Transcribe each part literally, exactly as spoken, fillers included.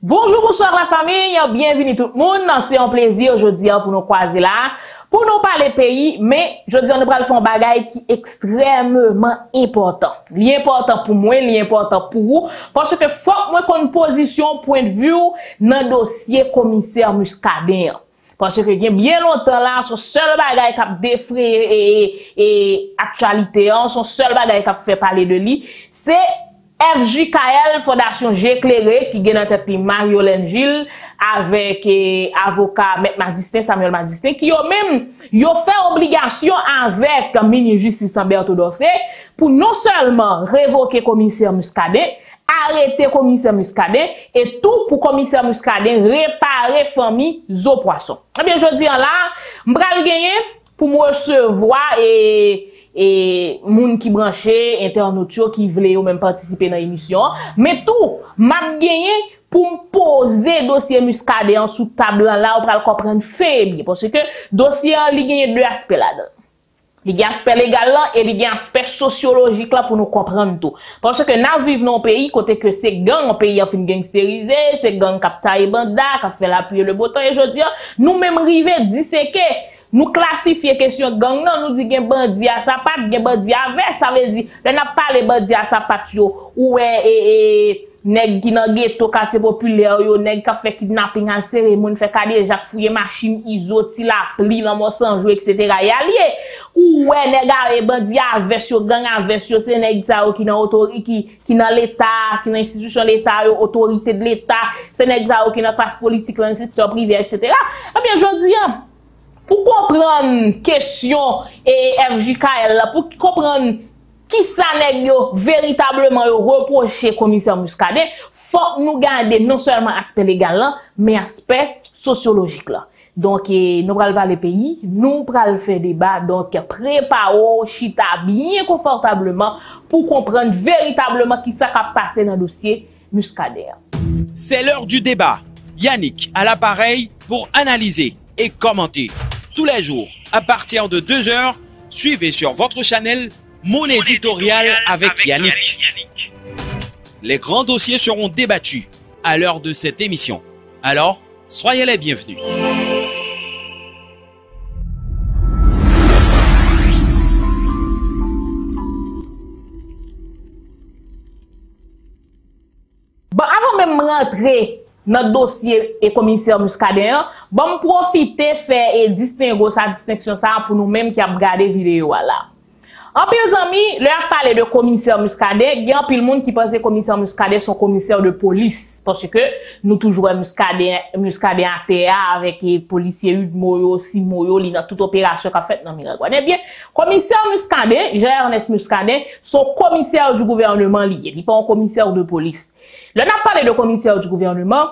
Bonjour, bonsoir la famille, bienvenue tout le monde. C'est un plaisir aujourd'hui pour nous croiser là, pour nous parler pays, mais aujourd'hui on nous parle un bagage qui est extrêmement important. L'important pour moi, l'important pour vous, parce que faut moi qu'on une position point de vue dans le dossier commissaire Muscadin. Parce que il y a bien longtemps là, son seul bagage qui a défrayé et, et actualité, son seul bagage qui a fait parler de lui, c'est F J K L, Fondasyon Je Klere, qui gagne en tête Mariolène Gilles, avec eh, avocat M. Madistin, Samuel Madistin, qui ont même yo fait obligation avec mini-justice Samberto Dorset pour non seulement révoquer commissaire Muscadin, arrêter commissaire Muscadin, et tout pour commissaire Muscadin réparer famille Zo Poisson. Eh bien, je dis là, m'bral gagné pour me recevoir et et moun qui branché internautes qui voulait ou même participer dans l'émission, mais tout m'a gagné pour poser dossier Muscadin sous table là pour comprendre faible, parce que dossier il gagne deux aspects là-dedans, il y a aspect légal là et il y a aspect sociologique là pour nous comprendre tout, parce que nous vivons dans un pays côté que ces gangs en pays en fin gangsterisé, ces gangs capta et banda qui fait la pluie le beau temps, et je dis nous même river disséquer. Nous classifier question gang non, nous dit gen bandi à sa patte, gen bandi avec, ça veut dire on n'a pas les bandi à sa patte yo ou eh eh nèg qui nan ghetto quartier populaire yo, nèg qui fait kidnapping en cérémonie, fait cadé Jacques fouiller machine iso ti la pli nan mon sans jouer et cetera ya lié ou ouais nèg a bandi avec yo, gang avec yo, c'est nèg ça qui nan autorité qui qui nan l'état, qui nan institution l'état yo, autorité de l'état, c'est nèg ça qui nan classe politique, l'institution privée et cetera. Eh bien jodi a pour comprendre question et F J K L, pour comprendre qui ça nèg véritablement reprocher commissaire Muscadin, faut nous garder non seulement aspect légal là, mais aspect sociologique là. Donc eh, nous pral parler pays, nous pral faire débat, donc préparez-vous chita bien confortablement pour comprendre véritablement qui ça a passé dans le dossier Muscadin. C'est l'heure du débat. Yannick à l'appareil pour analyser et commenter. Tous les jours, à partir de deux heures, suivez sur votre channel mon éditorial avec Yannick. Les grands dossiers seront débattus à l'heure de cette émission. Alors, soyez les bienvenus. Bon, avant même rentrer notre dossier et commissaire Muscadin, bon profiter faire et distinguer sa distinction ça pour nous-mêmes qui a regardé vidéo là. En pile amis, leur parler de commissaire Muscadin, il y a pile monde qui pense que commissaire Muscadin sont commissaire de police, parce que nous toujours Muscadin Muscadin à terre avec les policiers Udmoyo, Simoyo, li dans toute opération qu'a fait dans Miragoâne. Eh bien, commissaire Muscadin, Jean-Ismaël Valestin sont commissaires du gouvernement lié, il pas un commissaire de police. Là, on a parlé de commissaire du gouvernement.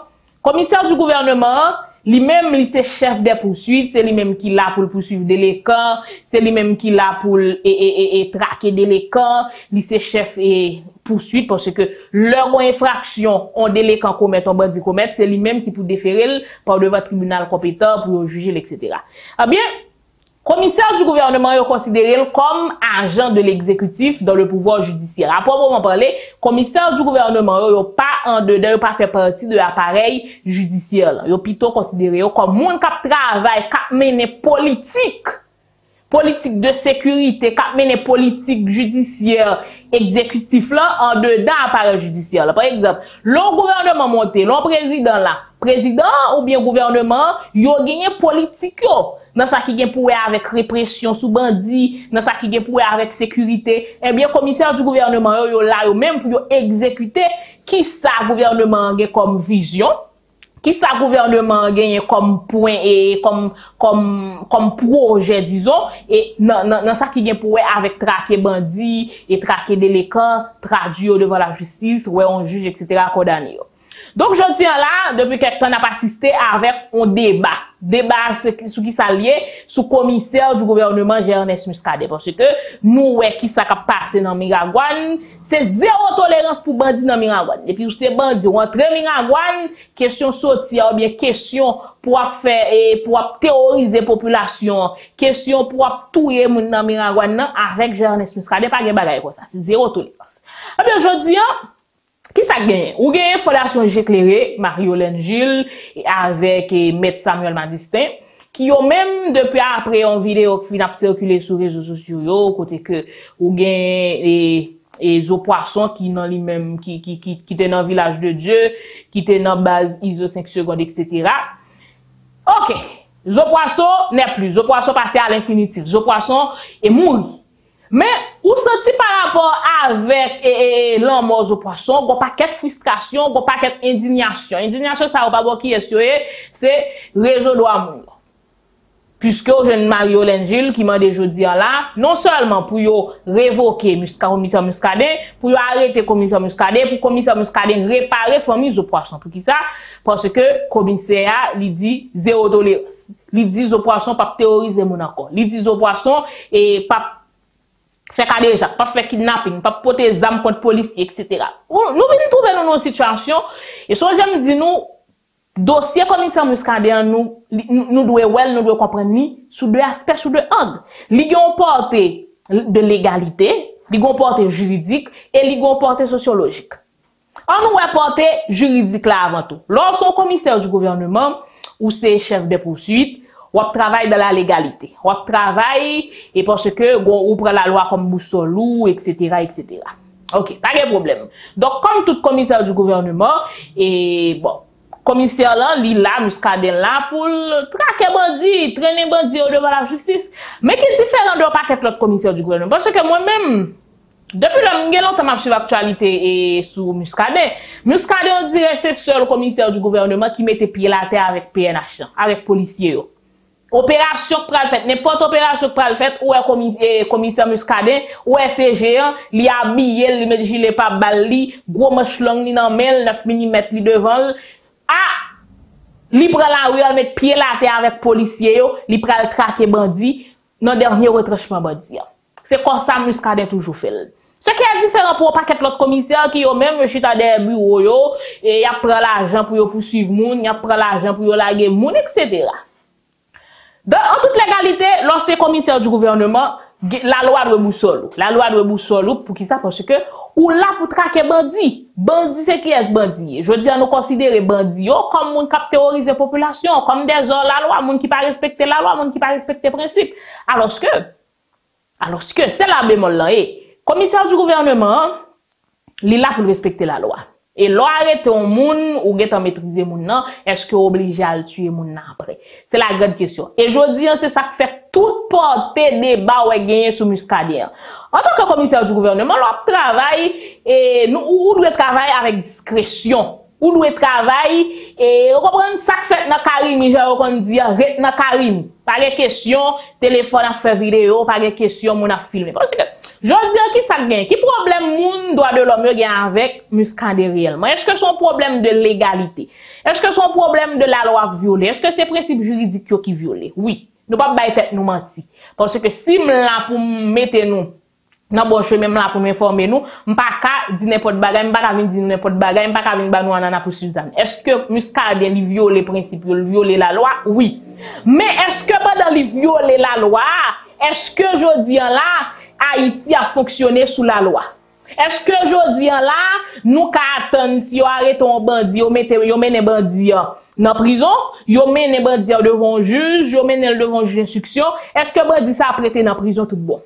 Commissaire du gouvernement, lui-même, lui, c'est chef des poursuites, c'est lui-même qui l'a pour poursuivre des délinquants, c'est lui-même qui l'a pour et, et, et, et, traquer des délinquants, lui, c'est chef et poursuite, parce que leur infraction, on délinquant commet, on bandit commet, c'est lui-même qui peut déférer par devant le tribunal compétent pour juger, et cetera. Eh bien, commissaire du gouvernement est considéré comme agent de l'exécutif dans le pouvoir judiciaire. À proprement parler, commissaire du gouvernement n'est pas en dedans, n'est pas fait partie de l'appareil judiciaire. Il est plutôt considéré comme monde qui travaille, qui mène politique, politique de sécurité, qui mène politique judiciaire, exécutif là, en dedans appareil judiciaire. Par exemple, le gouvernement monté, le président là, président ou bien gouvernement, il a gagné politique. Dans ça qui est pour avec répression sous bandit, dans ça qui est pour avec sécurité, eh bien, commissaire du gouvernement, yo là, yo même pour exécuter qui ça gouvernement gagne comme vision, qui ça gouvernement gagne comme point et comme, comme, comme projet, disons, et dans ça qui est pour avec traquer bandit et traquer délinquant, traduire devant la justice, ouais, on juge, et cetera, condamné. Donc, je tiens là, depuis quelque temps, on a assisté avec un débat. Débat sur qui s'allie, sous commissaire du gouvernement Jean-Ismaël Muscadin. Parce que nous, ouais, qui ça a passé dans Miragoâne, c'est zéro tolérance pour bandits dans Miragoâne. Et puis, ces bandits rentrent dans Miragoâne, question sortir, ou bien question pour faire, et pour terroriser la population, question pour tuer moun dans Miragoâne, avec Jean-Ismaël Muscadin, pas de bagaille comme ça. C'est zéro tolérance. Eh bien, je dis, Qui ça gagne? Ou gagne Fondasyon Je Klere, Mariolène Gilles, avec Maître Samuel Madistin, qui ont même, depuis après, en vidéo, qui a circulé sur les réseaux sociaux, côté que, ou gagne, et Zo Poisson qui dans lui-même qui qui qui qui était dans le village de Dieu, qui était dans base I S O cinq secondes, et cetera. OK, Zo Poisson n'est plus, Zo Poisson passé à l'infinitif, Zo Poisson est mouru. Mais ou senti par rapport avec et, et l'homme Zo Poisson, bon paquet frustration, bon paquet indignation. Indignation ça ou pas bon qui est sûr, c'est réseau de l'amour. Puisque jeune Mariolène Gilles qui m'a déjà dit là, non seulement pour yo révoquer commissaire Muscadin, pour yo arrêter commissaire Muscadin, pour commissaire Muscadin réparer famille Zo Poisson. Pour qui ça? Parce que commissaire lui dit zéro tolérance. Lui dit Zo Poisson pas terroriser mon encore. Lui dit Zo Poisson et pas faire cadre, pas faire kidnapping, pas porter des armes contre policiers, et cetera. Nous venons trouver dans nos situations et ça j'aime dire nous. Dossier commissaire Muscadin, nous, nous devons, well, nous devons comprendre, ni, sous deux aspects, sous deux angles. Li gon portée de légalité, li gon portée juridique, et li gon portée sociologique. On nous a portée juridique là avant tout. Lorsqu'on commissaire du gouvernement, ou c'est chef de poursuite, ou travaille dans la légalité. Ou travaille, et parce que, ou prend la loi comme boussolou, et cetera, et cetera. Ok, pas de problème. Donc, comme tout commissaire du gouvernement, et bon, commissaire là, li la, Muscadin là, pour traquer bandit, traîner bandit au devant la justice. Mais qui est différent de paquet l'autre commissaire du gouvernement? Parce que moi-même, depuis longtemps, je suis l'actualité et sous Muscadin. Muscadin, on dirait c'est le seul commissaire du gouvernement qui mettait pied la terre avec P N H, avec policiers. Opération que pral fait, n'importe opération que pral fait, ou est commissaire Muscadin, ou est C G, li habillé, li met gilet pas balli, gros manche long ni nan mel, neuf millimètres li devant. Ah, li pral la rue, met pied la terre avec policier, li pral traquer bandit, non dernier retranchement bandit. C'est comme ça Muscadin toujours fait. Ce qui est différent pour un paquet l'autre commissaire qui yo même chita des bureaux yo, et y a pris l'argent pour yo poursuivre moun, y a pris l'argent pour yo laguer moun, et cetera. Donc, en toute légalité, lorsque commissaire du gouvernement, la loi de boussole, la loi de boussole, pour qui ça? Parce que, ou là pour traquer bandit. Bandit, c'est qui est bandit? Je veux dire, nous considérer bandit comme moun qui terrorise la population, comme des gens la loi, moun qui pas respecter la loi, moun qui pas respecter le principe. Alors que, alors que, c'est la bémol là, eh, commissaire du gouvernement, il est là pour respecter la loi. Et l'on arrête un moun, ou get en maîtriser moun nan, est-ce que obligé à le tuer moun nan après? C'est la grande question. Et je dis, c'est ça qui fait toute portée débat ou gagner sous Muscadin. En tant que commissaire du gouvernement, l'on travaille, et nous, ou doit travailler avec discrétion. Ou doit travailler, et on comprend ça qui fait dans Karim, je qu'on dit, rete dans Karim. Pas de question, téléphone à faire vidéo, pas de question, moun à filmer. Parce que, je dis, qui ça gagne? Qui problème moun doit de l'homme gagne avec Muscadin réellement? Est-ce que son problème de légalité? Est-ce que son problème de la loi violée? Est-ce que c'est principe juridique qui violé? Oui. Nous pas bailler tête nous mentir. Parce que si m'la pour mettre nous dans bon chemin là pour m'informer nous, m'pa ka dire n'importe bagay, m'pa ka venir dire n'importe bagay, m'pa ka venir ba nous anana pour Suzanne. Est-ce que Muscadin li viole principe, viole la loi? Oui. Mais est-ce que pendant li viole la loi, est-ce que je dis là Haïti a fonctionné sous la loi? Est-ce que je dis là nous attendons si on arrête un bandit, on met un bandit dans prison, on met un bandit devant un juge, on met devant un juge d'instruction, est-ce que bandit ça prêté dans prison tout bon?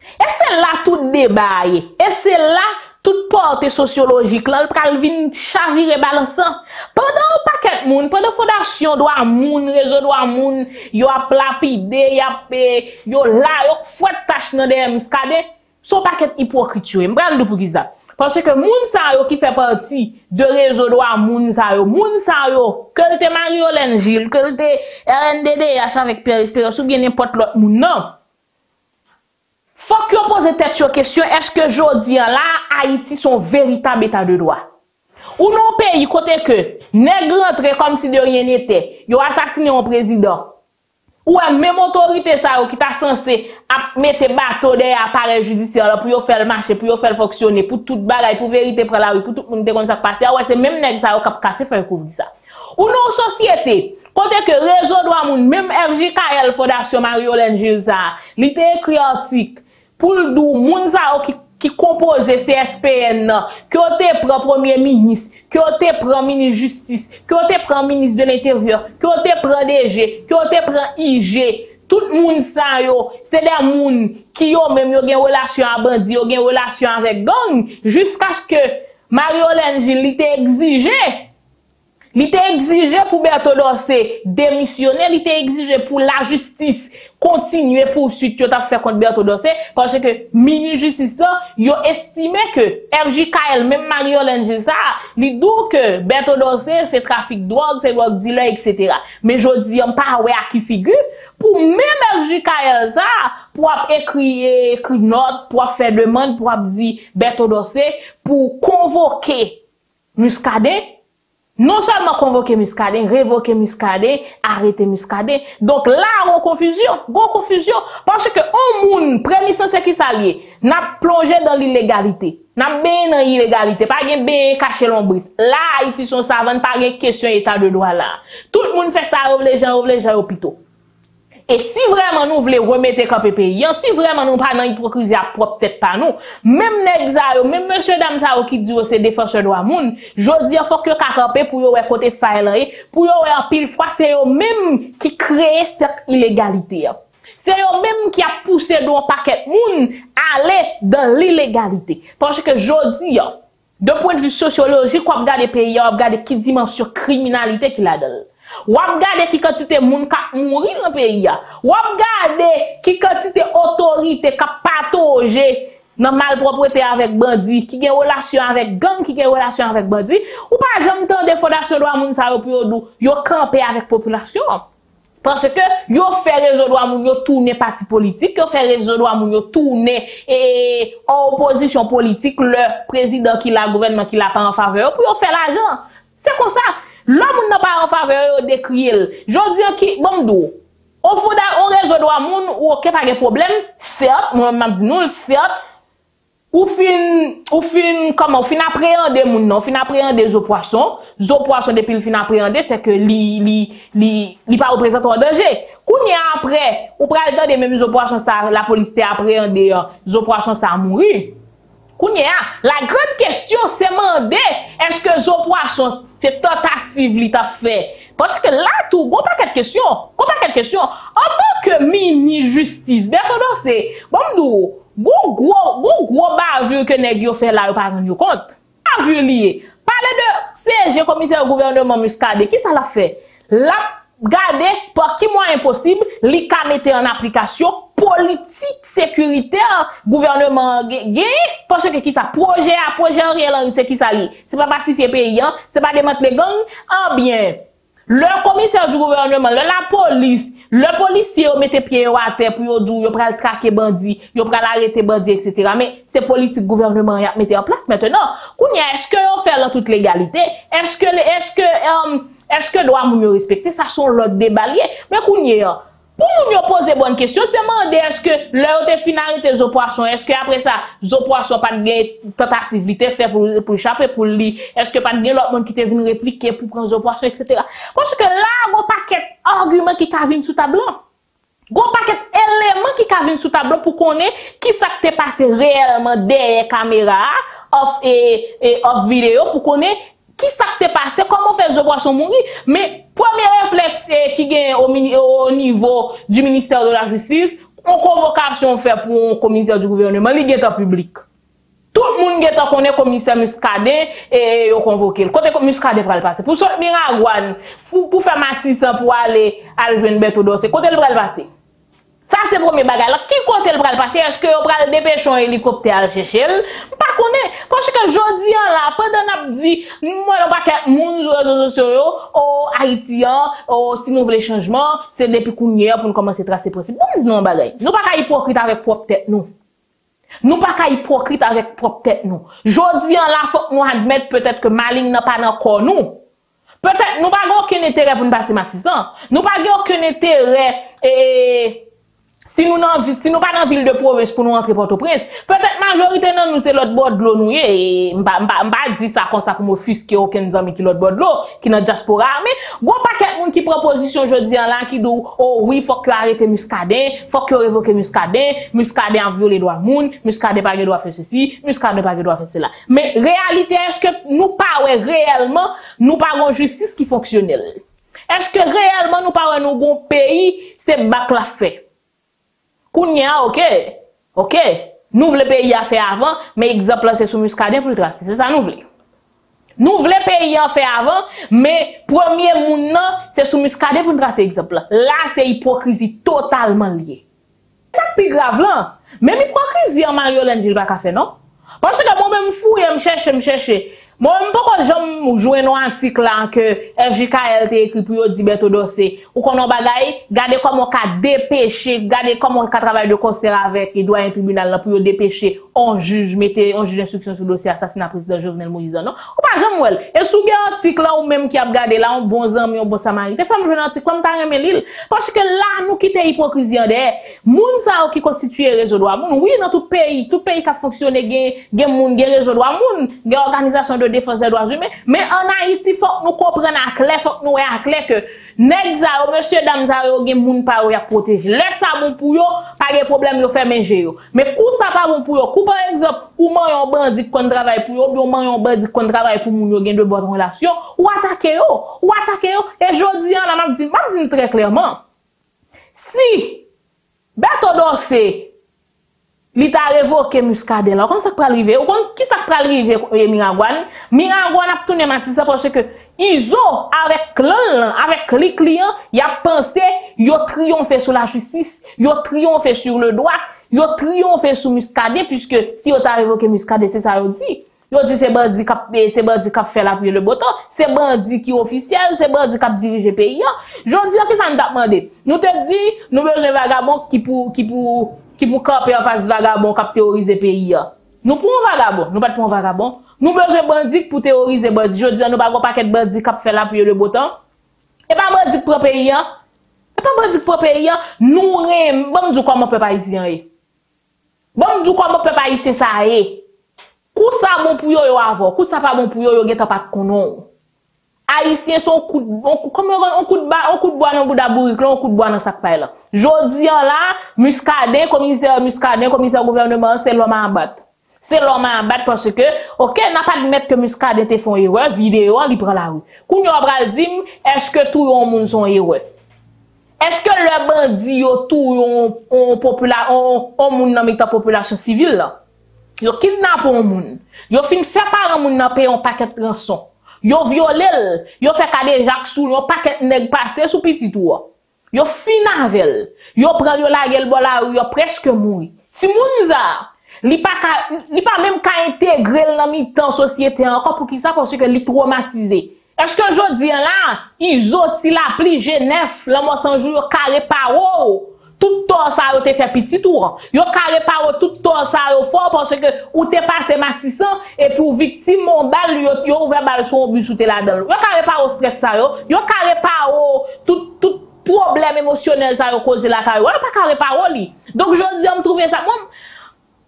Et c'est là tout débat, et c'est là toute portée sociologique, là, le pral vin chavire balançant. Pendant un paquet de moun, pendant fondation doit moun, réseau doit moun, yo a plapide, yo a pé, yo la, yo fouet tache nan de Muscadin, son paquet hypocrite, m'bral de pour qui ça. Parce que moun sa yo qui fait partie de réseau doit moun sa yo, moun sa yo, que le te Mariolène Gilles, que le te R N D D H avec Pierre Espérance, ou bien n'importe l'autre moun, non. Faut que vous posez tête aux questions, est-ce que jodi là, Haïti son véritable état de droit? Ou non pays, côté que, nèg rentre comme si de rien n'était, yo assassiné un président. Ou à même autorité ça, qui t'a censé mettre bateau derrière appareil judiciaire, pour yo faire le marché, pour yo faire fonctionner, pour toute bagaille, pour vérité, pour la rue, pour tout le monde te kon ça passe. Ouais, c'est même nèg ça, qui a cassé, faire couvrir ça. Ou non société, côté que réseau droit moun, même F J K L, Fondasyon Mariolène Gilles ça, li te écrit article, pour le dou, moun sa ou qui qui compose C S P N, qui ont été pris premier ministre, qui ont été pris ministre de justice, qui ont été pris ministre de l'intérieur, qui ont été pris D G, qui ont été pris I G, tout le monde ça yo, c'est des monde qui ont même yo gen relation à bandit, yo gen relation avec gang, jusqu'à ce que Mariolène Gilles était exigé. Il était exigé pour Berto Dorset démissionner, il était exigé pour la justice continuer poursuite yo t'a fait contre Berto Dorset parce que ministre justice yo estimé que F J K L même Mariolène Gilles ça, il dit que Berto Dorset c'est trafic drogue, c'est drogue dealer et cetera. Mais jodi on pas ouais à qui figure pour même F J K L ça pour écrire écrire note, pour faire demande, pour dire Berto Dorset pour convoquer Muscadin. Non seulement convoquer Muscadin, révoquer Muscadin, arrêter Muscadin. Donc là, on confusion, on confusion. Parce que, on moun, prémisse c'est qui s'allie, n'a plongé dans l'illégalité. N'a bien dans l'illégalité. Pas bien, bien, caché l'ombre. Là, Haïti sont savants, pas bien, question état de droit là. Tout le monde fait ça, ouvre les gens, ouvre les gens, hôpitaux. Et si vraiment nous voulons remettre comme pays, si vraiment nous pas dans l'hypocrisie à propre tête pas nous, même nexayo, même monsieur dame ça qui dit c'est défenseur droit moun, jodi il faut que camper pour yo côté faille pour yo en pile fois c'est eux même qui créent cette illégalité. C'est eux même qui a poussé dans paquet moun aller dans l'illégalité parce que jodi de point de vue sociologique on regarde pays, on regarde qui dimension criminalité qu'il a dedans. Ou regarder qui quantité moun ka mouri dans pays, ou regarder qui quantité autorité ka patauger dans malpropreté avec bandi, qui gen relation avec gang, qui gen relation avec bandi, ou pas jamais tande fondation droit moun sa yo pou yo dou, yo camper avec population. Parce que yo fait réseau droit moun yo tourner parti politique, yo fait réseau droit moun yo tourner et en opposition politique le président qui la gouvernement qui la pas en faveur pour yo faire l'argent. C'est comme ça. L'homme n'a pas en faveur de crier. Jodi qui bon do. On faut on résoudre droit moun ou OK pas de problème, certes, moi m'a dit non, certes. Ou fin ou fin comment fin appréhender moun non, fin appréhender Zo Poisson. Zo Poisson depuis le fin appréhender c'est que li li li li pas représente un danger. Kounya après, ou pral dande même Zo Poisson ça la police t'est appréhender Zo Poisson ça mouri. Kounya, la grande question c'est mandé est-ce que Zo Poisson c'est tentative li t'a fait parce que là tout bon pas quelques questions, bon pas quelques questions en tant que mini justice. Berto Dorset, bon dou, bon gros bon gros bavure que nèg yo fait là yo pas rendre compte. Bavure lié. Parler de C G commissaire gouvernement Muscadin, qui ça l'a fait? La garder par qui moyen possible, li ka mettre en application politique sécuritaire gouvernement gagné parce que qui ça projet à projet réel c'est qui ça li c'est pas pacifier pays hein c'est pas démanteler gang en bien le commissaire du gouvernement le, la police le policier mettait pied à terre pour yo dou yo pral traquer bandi yo pral arrêter bandi etc. mais c'est politique gouvernement y a mettre en place maintenant kounya est-ce que on fait dans toute légalité est-ce que est-ce que um, est-ce que doit moun respecter ça sont l'autre débat lié mais kounya pour nous poser bonne question, c'est demander est-ce que leur te finalité Zo Poisson, est-ce que après ça Zo Poisson pas de tentative li te fait pour pour échapper pour lui, est-ce que pas de l'autre monde qui te vient répliquer pour prendre Zo Poisson et cetera. Parce que là gros paquet argument qui ka vinn sous tableau. Gros paquet élément qui ka vinn sous tableau pour connait qui ça qui t'est passé réellement derrière caméra, off et et off vidéo pour connait qui ça t'est passé, comment faire Zo Poisson mourir, mais premier réflexe qui gagne au, au niveau du ministère de la Justice, on convocation fait pour un commissaire du gouvernement, il est en public. Tout le monde est en connaît commissaire Muscadin et on convoqué. Le côté Muscadin va le passer. Pour sortir Miragoâne, pour faire Matissan pour aller à rejoindre Berto Dorset, côté le va le passer. Ça c'est premier bagage. Qui compte le bras passer? Est-ce que on va dépêcher un hélicoptère à chercher? Pas connait parce que jodi là pendant n'a dit moi on pas que moun réseaux sociaux au haïtien au si nous voulons changement, c'est depuis kounière pour commencer tracer possible. Nous disons bagage. Nous pas ka hypocrite avec propre tête nous. Nous pas ka hypocrite avec propre tête nous. Jodi là faut nous admettre peut-être que maligne n'a pas encore nous. Peut-être nous pas aucun intérêt pour nous passer Matissan. Nous pas aucun intérêt et Si nous n'avons si nous pas dans ville de province pour nous entrer Port-au-Prince, peut-être majorité non nous c'est l'autre bord de l'eau nous et m'pa m'pa dit ça comme ça pour m'offusquer aucun ami qui l'autre bord de l'eau qui dans diaspora mais gros paquet monde qui proposition jodi en là qui dit oh oui faut que arrêter Muscadin, faut que révoquer Muscadin, Muscadin a violé droit monde, Muscadin pas droit faire ceci, Muscadin pas droit faire cela. Mais réalité est-ce que nous pas ouais réellement nous pas une justice qui fonctionnelle? Est-ce que réellement nous pas un bon pays c'est bac la fait? Kounya, ok, ok, nous voulons pays à faire avant, mais exemple c'est sous Muscadin pour le tracer, c'est ça nous voulons. Nous voulons pays à faire avant, mais premier moun nan c'est sous Muscadin pour le tracer exemple. Là c'est hypocrisie totalement liée. Ça plus grave là, même hypocrisie en Mariolène Gilles pas ka faire non? Parce que moi même fou et me chercher, me chercher. Moi même pas j'aime jouer nos articles là que F J K L t'a écrit pour Samberto Dorset ou qu'on en bagaille, regardez comment on a dépêché, regardez comment on a travaillé de concert avec les doyens tribunal pour dépêcher on juge mettez on juge d'instruction sur le dossier assassinat président Jovenel Moïse non. Ou pas j'aime moi et sous un article là ou même qui a regardé là un bon ami un bon samaritain femme jouer un article comme ta remet l'île parce que là nous quitter hypocrisie en derrière moun ça qui constituer réseau droit moun oui dans tout pays tout pays qui a fonctionné gain gain moun gain réseau droit moun gain organisation de défense des droits humains mais en Haïti faut que nous comprenions à clair faut que nous à clair que nèg ça monsieur dame ça yo gen moun pa yo protéger laisse ça bon pour yo pas de problème yo fait manger yo mais pour ça pas bon pour yo coup par exemple ou man yon bandit qu'on travaille pour yo ou man yon bandit qu'on travaille pour moun yo gen de bonnes relations ou attaquer yo ou attaquer yo et jodi an la m'a dit m'a dit très clairement si Samberto Dorset li ta révoqué Muscadin là comme ça peut arriver ou qui ça peut arriver Miragoâne Miragoâne a tourné Matissa parce que ils ont avec l'un avec les clients y a pensé y a triomphé sur la justice y a triomphé sur le droit y a triomphé sur Muscadin puisque si on t'a révoqué Muscadin c'est ça on dit yo dit c'est bandit qui c'est bandit qui fait l'appuyer le bouton, c'est bandit qui officiel, c'est bandit qui dirige le pays. Jodi que ça nous t'a demandé. Nous te dit nous besoin vagabond qui pour qui pour qui pour camper en face vagabond qui terroriser pays. Nous pour vagabond, nous pas pour vagabond. Nous besoin bandit pour terroriser bandit. Jodi nous pas un paquet bandit qui fait l'appuyer le bouton. Et pas bandit pour pays. Et pas bandit pour pays. Nous rem, bon dit comment peuple haïtien est. Bon dit comment peuple haïtien ça est. Kou sa bon pour yo yo avant, kou sa pas bon pour yo yo gen pas konon. Haïtien son coup comme on coup de ba, on coup de bois dans bouda bourik là, on coup de bois dans sac paille là. Jodi an là, Muscadin, commissaire Muscadin, commissaire gouvernement, c'est l'homme à abattre. C'est l'homme à abattre parce que OK, n'a pas de mettre que Muscadin te font erreur, vidéo li prend la rue. Kou yo bral di est-ce que tout yon moun son erreur? Est-ce que le bandit yo tout yon on population on moun nan mita population civile là? Yo kidnappe un moun, yo fin fait par un moun nan paye un paquet de rançon. Yo violel, yo fait kade Jacques sous un paquet nèg passé sous petit tour. Yo finavel, yo pran yo la gueule bon la yo presque mouri. Si moun za, li pa ka, li pa même ka intégrer nan mitan société encore pour qui ça parce que li traumatisé. Est-ce que jodi là, Izo ti la pli Genève, la mo sans jour carré paro. Tout temps ça yo te fait petit tour. Yo carré par tout temps ça yo fort parce que ou te passé Matissan et pour victime mon balle yo yo ouvert balle sur un bus ou te la dedans. Yo carré par au stress ça yo, yo carré par tout tout problème émotionnel ça yo cause la carré. On pas carré par li. Donc jodi on trouver ça moi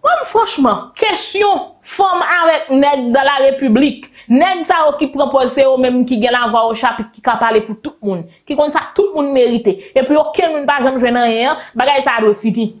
moi franchement question femme avec nèg dans la République. Nèg ça qui propose c'est eux même qui gagne la voix au chapitre qui ka parler pour tout le monde. Qui compte ça tout le monde mérite et puis aucun monde pas jamais joindre rien, bagay ça doit fini.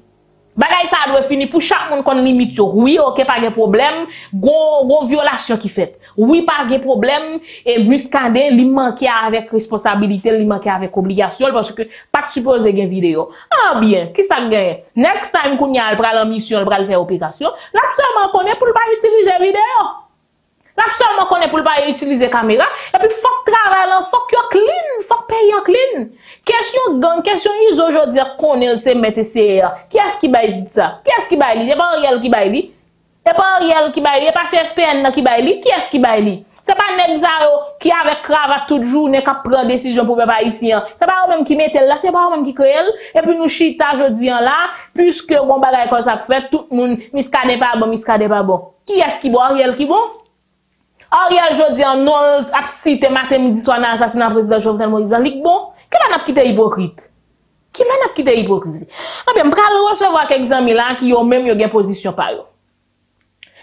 Bagay ça doit fini pour chaque monde qu'on limite yo. Oui, OK pas de problème, gon gon violation qui fait. Oui, pas de problème et Muscadin li manquer avec responsabilité, li manquer avec obligation parce que pas supposé gain vidéo. Ah bien, qui ça gagne? Next time qu'on y a pral en mission, pral faire opération, là seulement connaît pour pas utiliser vidéo. Absolument qu'on est pour pas utiliser caméra et puis faut travailler faut que clean faut payer clean question gang question ils aujourd'hui qu'on est c'est mettre c'est qui est-ce qui baille ça qui est-ce qui baille c'est pas Ariel qui baille c'est pas Ariel qui baille c'est pas C S P N qui baille qui est-ce qui baille c'est pas Nexaro qui avec cravate toute journée qui prend décision pour peuple haïtien c'est pas eux même qui mettent là c'est pas eux même qui créent et puis nous chita aujourd'hui là puisque bon bagaille comme ça fait tout le monde Muscadin pas bon Muscadin pas bon qui est-ce qui bon Ariel qui bon Ariel jodi en non absite matin midi soir dans assassinat président Jovenel Moïse. Lik bon, que la n'a quitté hypocrite. Qui qui mène à quitter l'hypocrisie. Ah bien, je vais recevoir quelques amis là qui ont même une position par eux.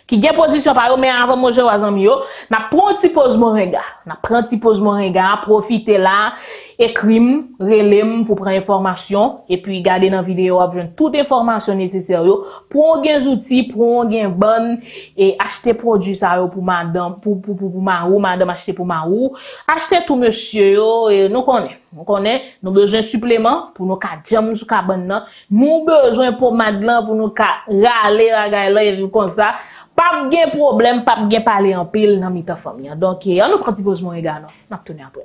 Qui ont une position par eux, mais avant de recevoir les amis, je prends un petit pose mon regard. Je prends un petit pose mon regard, profiter là, écrire, relève pour prendre information, et puis garder dans la vidéo, toute information nécessaire, pour un outil, pour un bon, et acheter produit ça pour madame, pour, pour, pour, pour marou, madame acheter pour marou, acheter tout monsieur, et nous connaissons. Nous connaissons, nous avons besoin de suppléments pour nous cas jam sous cabane, nous besoin de pommade là pour nous cas râler ragailler et comme ça, pas de problème, pas de parler en pile dans notre famille. Donc, on nous prend petit pause mon regard, on va tourner après.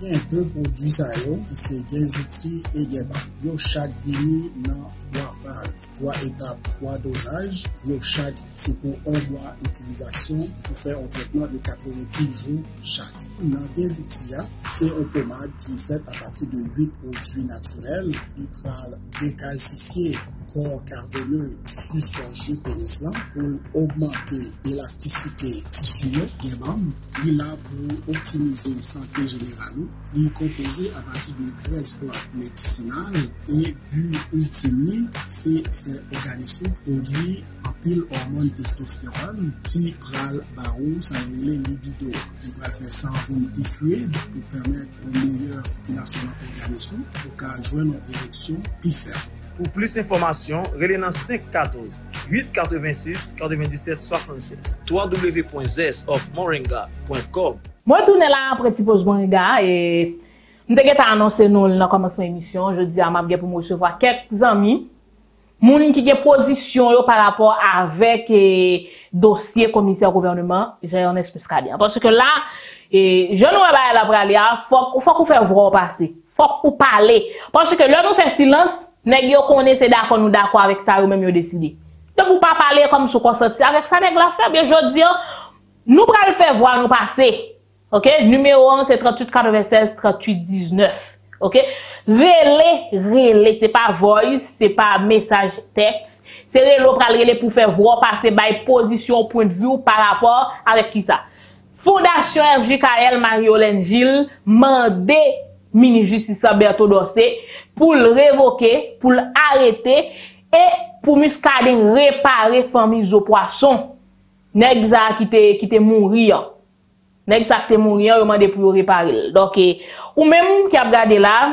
Il y a deux produits ça yo, c'est des outils et des bandes. Yo chaque venu dans trois phases, trois étapes, trois dosages. Yo chaque c'est pour un mois d'utilisation pour faire un traitement de quatre-vingt-dix jours chaque. Dans des outils là, c'est une pommade qui est faite à partir de huit produits naturels. Il parle décalcifier corps carvéleux, tissu spongieux pénis là pour augmenter l'élasticité tissu des membres. Il a pour optimiser la santé générale. Il est composé à partir de treize plantes médicinales et but ultime, c'est un organisme produit en pile hormone testostérone qui prale barou, ça veut dire libido. Il va faire cent vingt plus fluide pour permettre une meilleure circulation de l'organisme pour qu'à joindre une érection plus ferme. Pour plus d'informations, relève dans cinq un quatre, huit huit six, neuf sept sept six w w w point zesofmoringa point com. Moi, tourne là après petit pause Moringa et nous avons annoncé nous dans le commencement de l'émission. Je dis à ma pour me recevoir quelques amis, moun qui ont position yo par rapport avec eh, dossier commissaire gouvernement, j'ai un espèce cadien. Parce que là, eh, je ne vais pas aller, faut faut qu'on fait voir passer, faut qu'on parle. Parce que là, nous fait silence. Nèg yo konne c'est d'accord nous d'accord avec ça ou même yo décider. Donc ou pas parler comme sous consenti avec ça nèg la fait bien jodi nous pral faire voir nous passer. OK, numéro un c'est trente-huit quatre-vingt-seize trente-huit dix-neuf. OK, relais relais c'est pas voice, c'est pas message texte, c'est relais pral relais pour faire voir passer by position point de vue par rapport avec qui ça. Fondasyon F J K L Mariolène Gilles mandé mini justice Samberto Dorset pour le révoquer, pour l'arrêter et pour Muscadin réparer famille Zo Poisson. Nèg sa qui te qui te mourir. Nèg sa qui te mourir, yo mande pour réparer. Donc ou même qui a regardé là,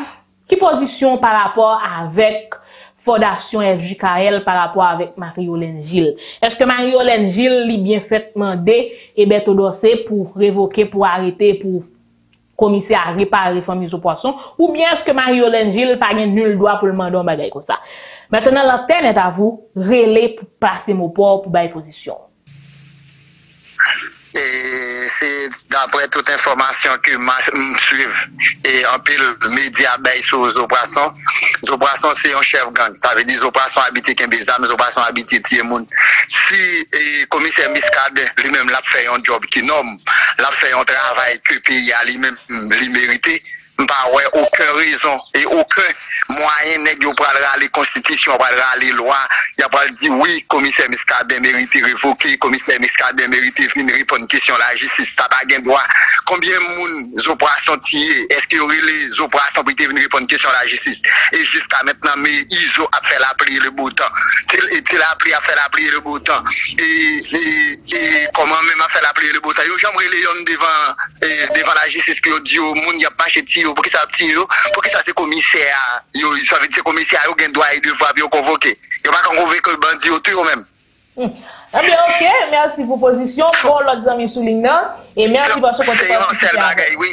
qui position par rapport avec Fondasyon F J K L par rapport avec Mariolène Gilles. Est-ce que Mariolène Gilles li bien fait mandé et Berto Dorset pour révoquer, pour arrêter, pour commissaire à réparer famille Zo Poisson, ou bien est-ce que Mariolène Gilles pas gen nul droit pour le mandat bagay comme ça. Maintenant l'antenne est à vous, relais pour passer mon port pour bailler position. Et c'est d'après toute information que me suivent et en pile média bail sur Zo Poisson. Zo Poisson c'est un chef gang, ça veut dire Zo Poisson habite Kembezam, Zo Poisson habite Tiemoun. Si le commissaire Muscadin lui-même l'a fait un job qui nomme, l'a fait un travail que pays a lui-même lui mérité, bah ouais, aucune raison et aucun moyen n'est que pour aller constitution, pour aller loi, il a pas dit oui, commissaire Muscadin mérite révoquer, commissaire Muscadin mérite venir répondre question la justice, ça pas gain droit. Combien moun Zo Poisson tié, est-ce qu'il y aurait les Zo Poisson pour venir répondre question la justice? Et jusqu'à maintenant, mais Iso a fait la prière le beau temps. Il a appris à faire la prière le beau temps. Et, et, et comment même a fait la prière le beau temps? J'aimerais les gens devant, devant la justice qui ont dit au monde, il n'y a pas chez pour que ça petit pour que ça c'est commissaire ça veut dire commissaire yo gen droit et devoir bien convoquer yo pas convoquer bandi yo tout même. OK, merci pour position pour l'autre ami souligne et merci parce que c'est oui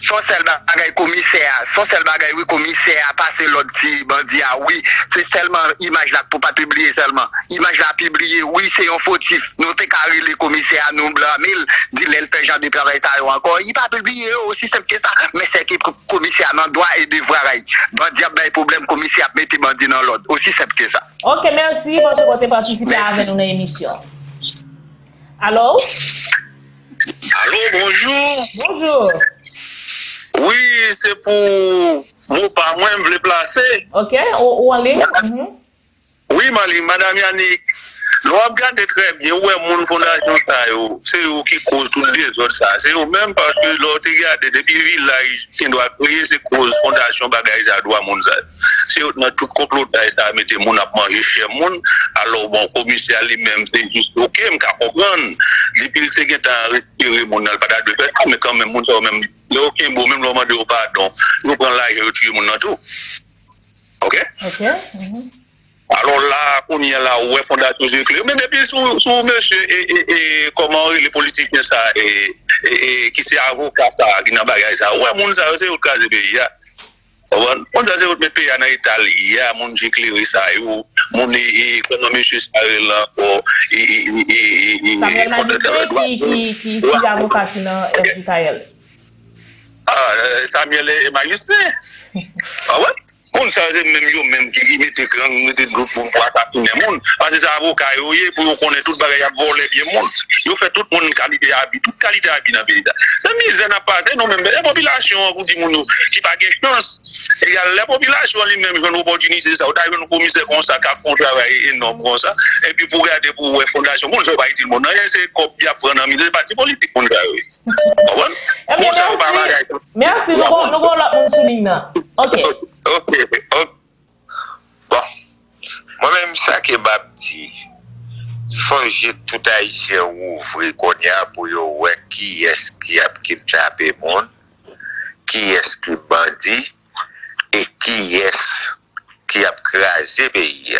son seul bagay commissaire son seul bagay oui commissaire passer l'autre petit bandi a oui c'est seulement image là pour pas publier seulement image là publier oui c'est un fautif nous te carré les commissaires nous blanc mille dit les fait genre de travail ça encore il pas publier aussi simple que ça mais c'est que commissaire en droit et devoir bandi a ben problème commissaire mettre bandi dans l'ordre aussi simple que ça. OK, merci pour votre participation avec nous dans l'émission. Allô? Allô, bonjour. Bonjour. Oui, c'est pour vous, par moi, me le placer. OK, où allez? Mm-hmm. Oui, Madame Yannick. Nous regardons très bien où est mon fondation, c'est eux qui causent tous les autres. C'est eux-mêmes parce que l'autre regarde depuis le village, ils doivent créer ces causes, fondation, bagages à droit, mon. C'est eux dans tout complot, ça a mis les gens à manger chez les gens. Alors, bon, commissaire lui-même, c'est juste OK, je comprends. Depuis le second temps, respirer, mon n'a pas de faire, mais quand même, mon ça, même, OK, bon, même l'homme de pardon, nous prenons là et retirons mon dans tout. OK? OK. Alors là, on y a là, où est Fondasyon Je Klere. Mais depuis, sous, sous monsieur, et, et, et comment les politiciens, ça, et, et, et qui c'est avocat, ça, qui n'a pas ça, ouais, mon ça, c'est au cas de pays. On a zéro de pays en Italie, mon j'ai clé ça, ou mon économie, je suis là, pour. Qui est avocat dans F J K L? Ah, Samuel Madistin. Ah ouais? On ça c'est même yo même qui mettait grand mettait groupe pour assassiner monde parce que ça avocat yo pour connaître toute bagaille à voler bien monde yo fait tout monde qualité habit toute qualité habit dans pays ça misère n'a pas c'est non même la population vous dit monde qui pas gain chance et la population lui même une opportunité ça on a un commissaire comme ça qui a fait un travail énorme comme ça et puis pour regarder pour fondation monde ça va dire monde c'est copie à prendre dans milieu parti politique pour là oui bon ça va bagaille merci nous nous là mon souligne OK. Ok, ok. Bon, moi-même, ça que je dis, il faut que tout haïtien ouvre qu'on y a pour voir qui est-ce qui a kidnappé le monde, qui est-ce qui bandit, et qui est-ce qui a crasé le pays.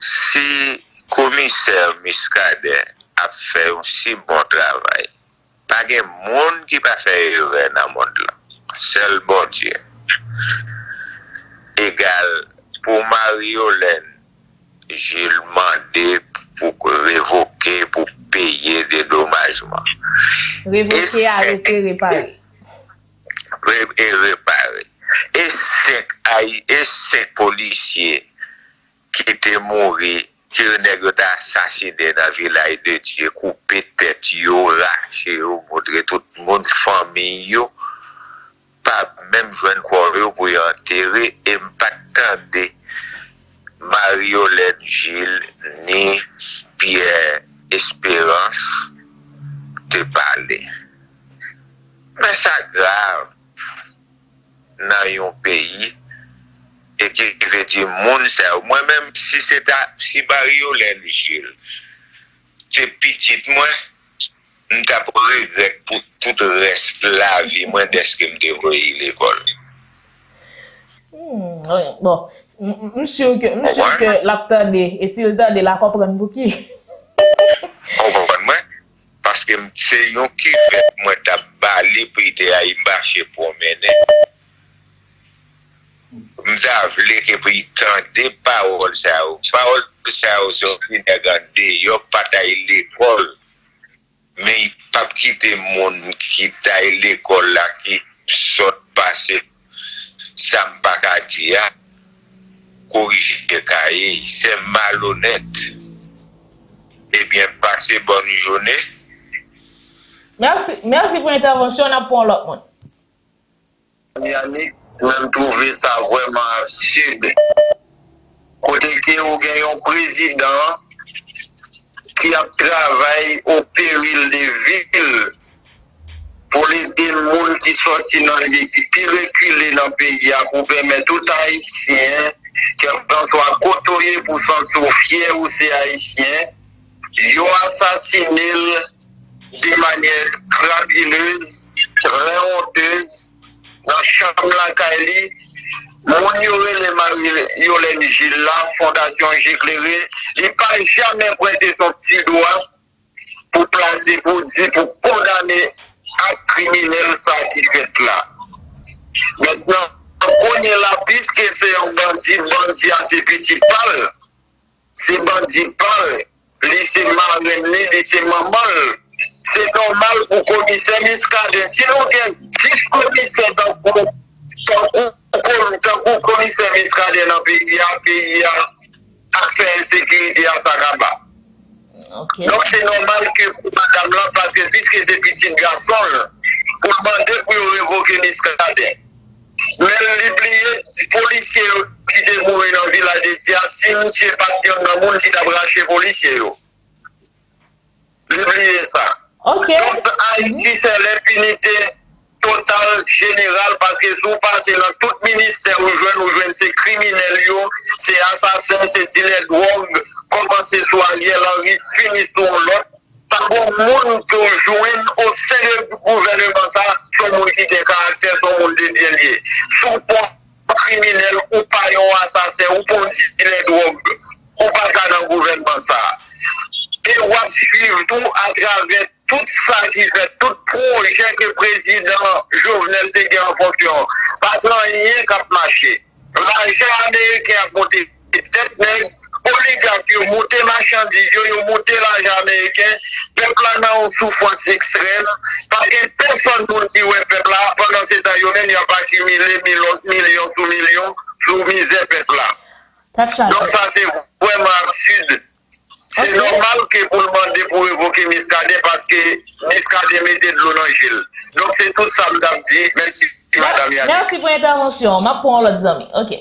Si le commissaire Muscadin a fait un si bon travail, pas de monde qui va faire erreur dans le monde là. C'est le bon Dieu. Égal pour Mariolène Gilles mandé pour révoquer pour payer des dommagements révoquer arrêter réparer et réparer et cinq et cinq policiers qui étaient morts qui ont assassiné dans le village de Dieu coupé tête yo lâché yo montré tout le monde famille yo pas même jouer une pour y enterrer et pas attendre Mariolène Gilles ni Pierre Espérance de parler. Mais ça grave dans un pays et qui veut dire monde ça. Moi-même, si c'est si Mariolène Gilles, t'es petite moi. Je t'ai regret pour tout le reste de la vie, moi, dès que je dévoyais l'école. Bon, je suis sûr que l'abtande, et si l'abtande, la comprenne pour qui? Vous comprenez? Parce que c'est lui qui fait, moi, t'as balé pour t'aider à y marcher pour mener. Je voulais que vous tendez parole, ça. Parole, ça, c'est qui n'est gardé, il n'y a pas taillé l'école. Mais il pas quitter monde qui taille l'école là qui sort passer ça m'bagadia corriger cahier c'est malhonnête et bien passez bonne journée merci merci pour l'intervention on a pour l'autre monde Yannick même trouvé ça vraiment absurde côté que on gagne un président qui a travaillé au péril des villes pour aider le monde qui sortit dans les qui reculé dans le pays pour permettre tout haïtien qu'en soit côtoyé pour s'en souffrir ou ces haïtiens ils ont assassiné de manière crapuleuse très honteuse dans la chambre de la Cali. Mon Mariolène Gilles, la Fondasyon Je Klere, il n'a jamais prêté son petit doigt pour placer, pour dire, pour condamner un criminel ça qui fait là. Maintenant, on est là, puisque c'est un bandit, bandit assez petit pâle, c'est bandit pâle, c'est marraine, c'est maman. C'est normal pour le commissaire Muscadin. Si nous avons dix commissaires dans le groupe, tant qu'on commissaire Muscadin dans le pays, le pays a fait insécurité à Saraba. Donc c'est normal que madame là, parce que puisque c'est petit garçon, pour demander pour révoquer Muscadin. Même les pliés, policiers qui sont morts dans le village de Tia, si monsieur n'est pas dans le monde qui a braché les policiers. Les pliés, ça. Okay. Donc, Haïti, c'est l'impunité totale, générale, parce que si vous passez dans tout ministère où vous jouez, c'est criminel, c'est assassin, c'est dealer drogue, commencez sur Ariel Henry, finissez sur l'autre. Par contre, le monde qui joue au sein du gouvernement, ça, c'est le monde qui a des caractères, c'est le monde qui est délié. Sous pour criminel, ou pas un assassin, ou pour un dealer drogue, ou pas dans le gouvernement, ça. Et on va suivre tout à travers tout ça qui fait, tout projet que le président Jovenel Tegué en fonction. Pas de rien qu'à marcher. L'argent américain a monté tête nègre, oligarque, ils ont monté marchandise, ils ont monté l'argent américain, peuple là en souffrance extrême. Parce que personne ne dit ouais, peuple là, pendant ces temps, il n'y a pas accumulé millions sous millions sous misère peuple là. Donc ça c'est vraiment absurde. C'est okay. Normal que pour demander pour évoquer Muscadin parce que Muscadin mettait de l'eau dans Gilles. Donc c'est tout ça, madame dit. Merci, madame Yannick. Merci pour l'intervention. Je prends l'autre ami. OK.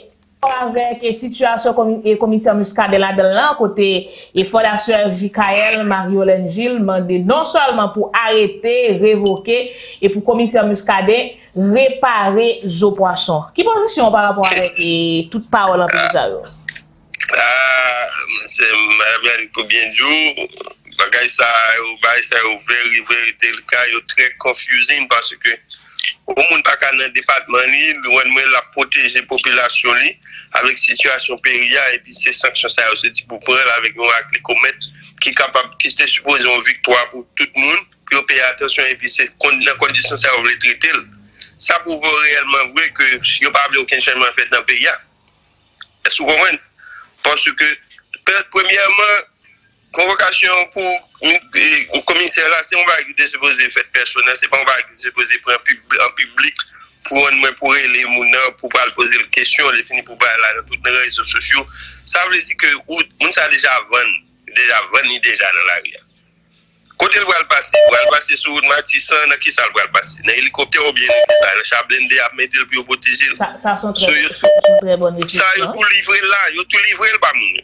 Avec la situation du commissaire Muscadin là-dedans, côté Fondasyon F J K L, Mariolène Gilles, demandé non seulement pour arrêter, révoquer, et pour commissaire Muscadin, réparer Zo Poisson. Quelle position par rapport avec toute parole en plus? Ah, c'est Marianne Koubien-Djou, bagay sa yo, bagay sa yo, very, very délicat, yo très confusing parce que au monde pas qu'à nan département li, loin mwen la protéger population li, avec situation péria et puis ces sanctions ça yo se dit pour prendre avec nous avec les comètes qui capable qui était supposé une victoire pour tout le monde, puis on paye attention et puis c'est la condition ça on les traiter. Ça prouve réellement vrai que yo pas aucun changement fait dans péria. Est-ce que vous comprenez? Parce que, premièrement, convocation pour un commissaire, c'est un bagage de supposé fait personnel, c'est pas un bagage de supposé prendre en public pour les gens, pour pas poser des questions, les finir pour pas aller dans toutes les réseaux sociaux. Ça veut dire que on s'est déjà vendu, déjà vendu déjà dans l'arrière. Quand il va le passer, il va le passer sur une Matissan, qui ça va le passer? Dans l'hélicoptère ou bien dans ça? Dans blende, à mettre le plus protégé. Ça, ça sont très, so, ça, très bonnes questions. Ça, il tout livrer là, il tout livrer le bamoun.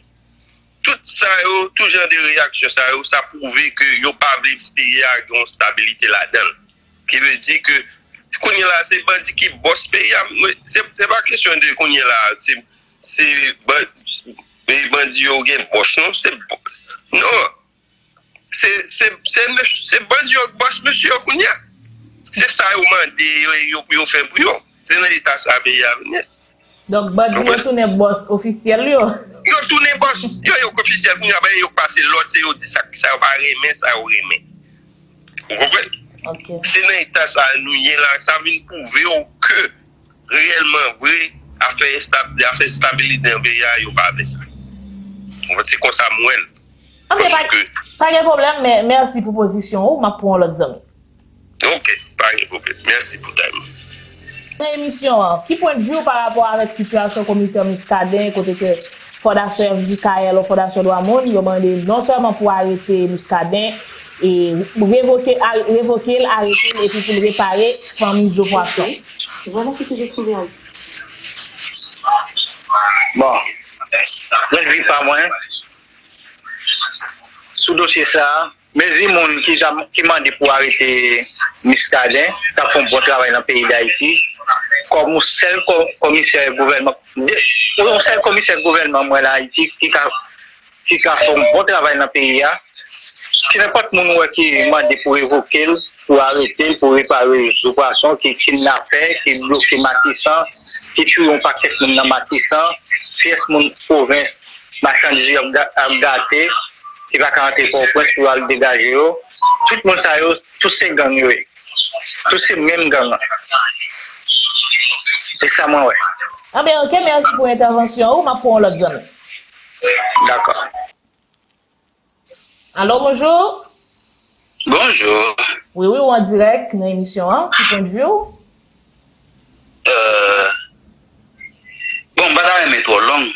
Tout ça, yo, tout genre de réaction, ça, yo, ça prouve que il n'y a pas d'inspirer à une stabilité là-dedans. Qui veut dire que, qu'on y là, c'est bandit qui bosse pays. C'est pas question de qu'on y là, c'est bandit qui gagne bosse, non? C'est non. C'est bon Dieu qui bosse, monsieur Kounia. C'est ça qu'on m'a dit, qu'on fait pour eux. C'est dans l'état ça à venir. Donc, bon Dieu, vous tournez boss officiel. Vous tournez boss, vous officiel, vous passez l'autre, vous dites ça, ça va remettre, ça va remettre. Vous comprenez? C'est dans l'état ça à nous, ça vient prouver que réellement vrai, affaire stabilité dans le pays, vous ne parlez pas de ça. C'est comme ça, moi. Ok, pas de problème, mais merci pour position ou ma pour l'autre ami. Ok, pas de problème, merci pour ta émission. Qui point de vue par rapport à la situation commissaire Muscadin, côté que Fondasyon F J K L ou Fondasyon Douamon, ils ont demandé non seulement pour arrêter Muscadin et révoquer, révoquer, arrêter et puis pour le réparer sans mise de poisson. Voilà ce que j'ai trouvé en vous. Bon, je ne vis pas moins. Sous dossier ça, mais les gens qui m'ont dit pour arrêter Muscadin, qui font un bon travail dans le pays d'Haïti, comme seul commissaire gouvernement, seul commissaire gouvernement d'Haïti qui a fait un bon travail dans le pays, qui n'est pas de monde qui m'a dit pour évoquer, pour arrêter, pour réparer les opérations, qui kidnappent, qui bloquent Matissan, qui tuent un paquet de monde dans Matissan, qui est mon province, marchandise à gâter. Qui va canter pour point pour le dégager. Tout le monde ça, tous ces gangs, tous ces mêmes gangs. C'est ça, moi, ouais. Ah, bien, ok, merci pour l'intervention. Ou ma pour l'autre zone. D'accord. Alors, bonjour. Bonjour. Oui, oui, ou en direct, dans l'émission, hein, petit point de vue. Euh. Bon, bah, là, mais trop long.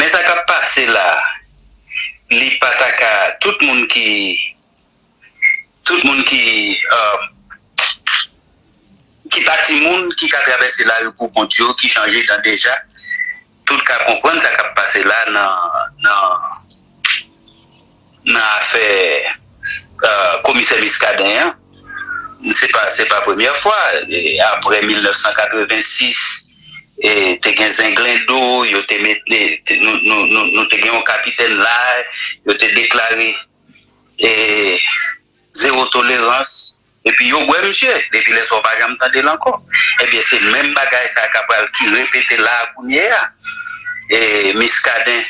Mais ça va passer là. Les pataka, tout le monde qui, tout le monde qui, euh, qui patrimoine qui a traversé la rue pour bon Dieu, qui changeait dans déjà, tout le cas comprendre ça qui a passé là dans l'affaire euh, commissaire Muscadin. C'est pas c'est pas la première fois. Et après mille neuf cent quatre-vingt-six, et t'es un zinglin d'eau, nous avons un capitaine là, nous avons déclaré et zéro tolérance. Et puis, yo, ouais, monsieur, depuis les sauvages, je m'entendais encore. Eh bien, c'est le même bagage, ça, qui répétait là, première. Et Muscadin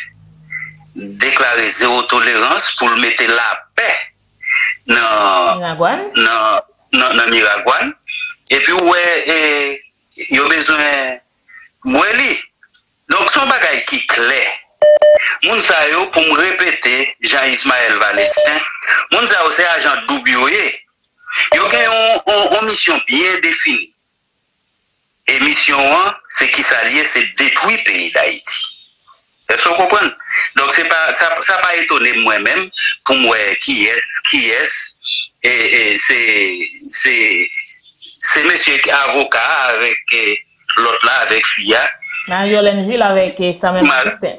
déclaré zéro tolérance pour mettre la paix dans Miragoâne. Non, non, non, Miragoâne. Et puis, ouais, il y a besoin, ouais, donc, son bagage qui est clair. Moun sa yo, pour me répéter, Jean-Ismaël Valestin, moun sa yo, c'est agent doublé. Il y a une mission bien définie. Et mission un, c'est qui s'allie, c'est détruire le pays d'Haïti. Est-ce que vous comprenez? Donc, c'est pas, ça n'a pas étonné moi-même pour moi qui est, qui est. Et, et c'est, c'est, c'est monsieur avocat avec l'autre là, avec Fia. Mariolène Gilles avec Samuel Mar Madistin.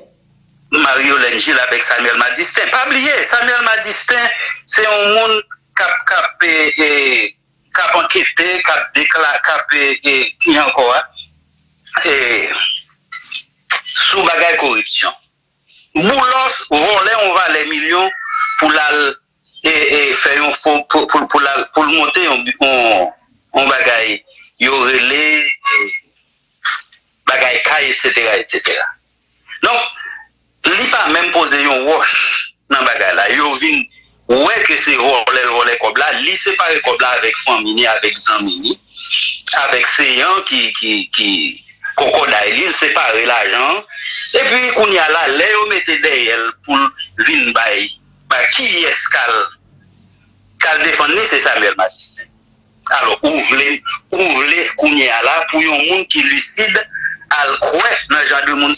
Mariolène Gilles avec Samuel Madistin. Pas oublier, Samuel Madistin, c'est un monde. Cap cap et cap enquêté, cap déclaré, cap et qui encore et sous bagage corruption. Boulos volait on va les millions pour la et faire pour pour pour la pour monter on on bagage y aurait les bagage caille et cetera et cetera. Donc l'I P A même posé un wash dans bagage là, yo vient. Ouais que c'est volé, volé comme là, lui séparé comme là avec Famini, avec Zamini, avec Séan qui, qui, qui, Cocodaille, il séparé l'argent. Et puis, qu'on y a là, Léo mettait derrière pour Vinbay. Bah, qui est-ce qu'elle défend, c'est Samuel Madissin. Alors, ouvrez, ouvrez, qu'on y a là, pour un monde qui lucide, à le croire dans le genre de monde.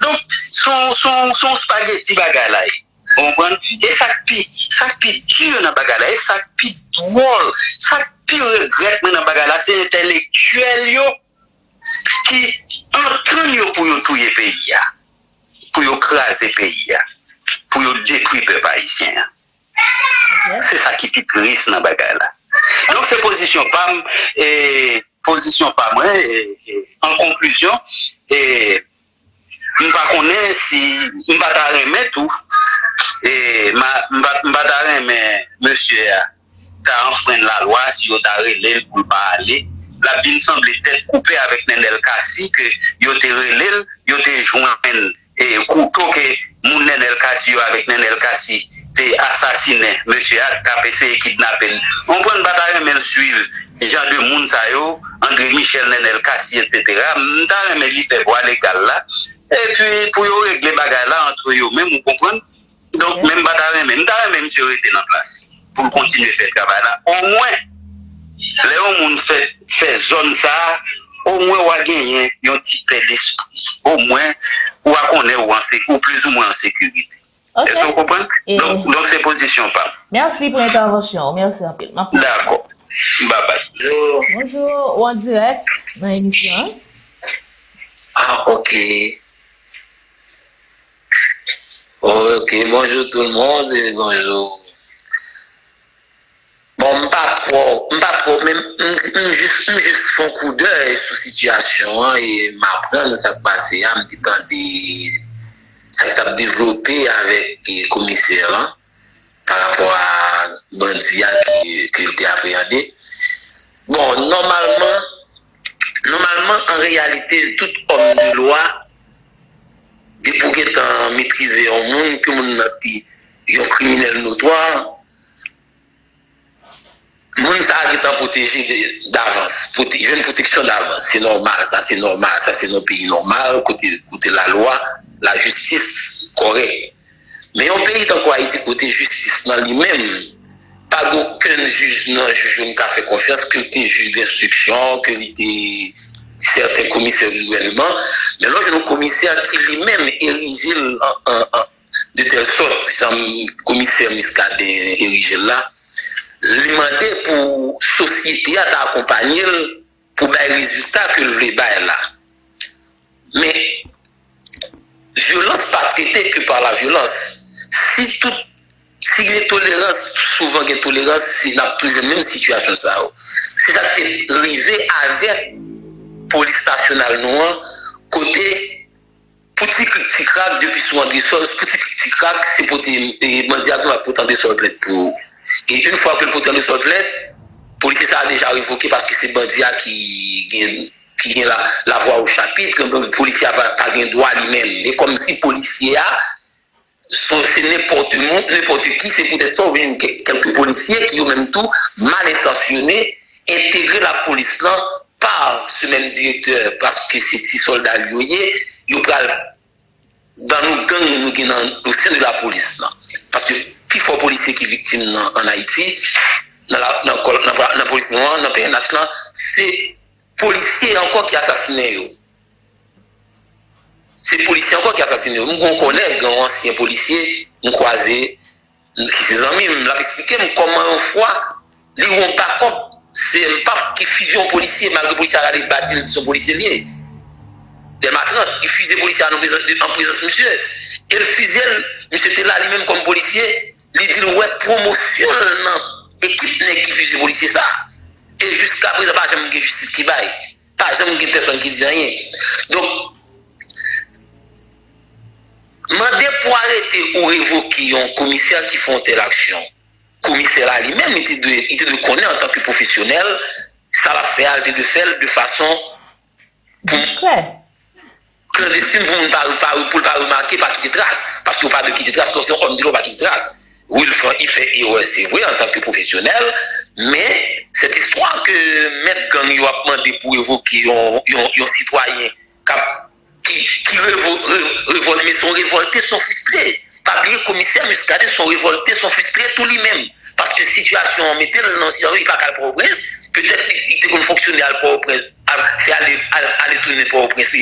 Donc, son, son, son spaghetti bagay là. Et ça qui est dur dans bagala, et ça qui est drôle, ça qui est regret dans bagala, c'est intellectuel qui entraîne pour tout le pays, pour craser le pays, pour détruire le parisien. C'est ça qui est triste dans bagala. Donc c'est position P A M et position P A M en conclusion, et je ne sais pas si je ne vais pas remettre tout. Et m'bataille, mais monsieur, t'as enfreint la loi, si vous t'as relève pour ne pas aller. La vie semblait être coupée avec Nénel Kassi, que vous t'es relève, vous t'es joint, et couteau que mon Nénel Kassi, avec Nénel Kassi, t'es assassiné, monsieur, t'as pété et kidnappé. On prend une bataille, mais suivre Jean de Mounsayo, André Michel, Nénel Kassi, et cetera. M't'a remis l'hyper voie légale là. Et puis, pour vous régler bagarre là entre eux, même vous comprenez? Donc, même bataille, même bataille, même si on était en place, pour continuer à faire travail là, au moins, les hommes fait fait zone ça, au moins, on a gagné, ils ont un petit peu d'esprit, au moins, on a connu, ou plus ou moins en sécurité. Okay. Est-ce que vous comprenez? Et... Donc, donc c'est position, Pam. Merci pour l'intervention, merci un peu. D'accord. Bye bye. Bonjour. Bonjour, on est en direct dans l'émission. Ah, ok. Ok, bonjour tout le monde et bonjour. Bon, je ne pas trop, je pas trop, mais je juste fais un coup d'œil sur la situation hein, et m'apprendre ça qui passe, ça qui a développé avec le commissaire hein, par rapport à Bandia qui a été appréhendé. Bon, normalement, normalement, en réalité, tout homme de loi, pour qu'il ait maîtrisé un monde, que mon petit un criminel notoire, mon ça a été protégé d'avance, j'ai une protection d'avance, c'est normal, ça c'est normal, ça c'est un pays normal, côté, côté la loi, la justice, correct. Mais un pays tant qu'à été côté justice dans lui-même, pas d'aucun juge, non, juge qui a fait confiance, que t'es juge d'instruction, que t'es certains commissaires du gouvernement, mais là, j'ai un commissaire qui lui-même érigé de telle sorte, j'ai un commissaire Muscadin érigé là, lui demandé pour société à t'accompagner pour les résultats que vous voulez là. Mais violence pas traitée que par la violence. Si tout, si il y a tolérance, souvent il y a tolérance, c'est toujours la même situation. C'est ça qui est arrivé avec la police nationale noire, côté petit petit crack depuis souvent des choses, petit petit crack, c'est pour les mandiatons à porter des solplètes pour. Et une fois que le porteur de solplètes, pour policier ça a déjà révoqué parce que c'est Bandia qui qui la, la voix au chapitre, donc le policier n'a pas de droit lui-même. Mais comme si le policier a, c'est n'importe qui, c'est peut-être quelques policiers qui ont même tout mal intentionnés, intégrer la police là par ce même directeur, parce que c'est si soldats liés, ils prennent dans nos gangs au sein de la police là. Parce que plus fort policier qui est victime en Haïti, dans la police noire, dans le P N H, c'est policiers encore qui assassinaient. C'est policiers encore qui assassinaient. Nous connaissons un ancien policier, nous croisons, qui s'est amis, nous l'avons expliqué comment une fois, ils ne vont pas compte, c'est un parc qui fusionne policiers, malgré les policiers à la bâtiment sont policiers liés. Des matins, ils fusent des policiers en présence, monsieur. Et le fusil, monsieur était là lui-même comme policier, il dit ouais, promotion, non. Équipe n'est qui fuse les policiers ça. Et jusqu'à présent, pas jamais de justice qui vaille. Pas jamais de personne qui dit rien. Donc, demandez pour arrêter ou révoquer un commissaire qui fait une telle action. Le commissaire lui-même, il doit connaître en tant que professionnel, ça l'a fait, il doit faire de façon clandestine pour ne pas remarquer, pas quitter trace. Parce qu'on parle de quitter trace, c'est un homme de l'eau, pas quitter trace. Oui, il fait erreur, c'est vrai, en tant que professionnel, mais cette histoire que Maître Gang a demandé pour évoquer un citoyen qui révolte, mais sont révoltés, sont frustrés. Pas oublier, commissaire Muscadin sont révoltés, sont frustrés tout lui-même. Parce que la situation en mettait, il n'y a pas qu'à progrès. Peut-être qu'il était fonctionnaire à aller tourner pour le prince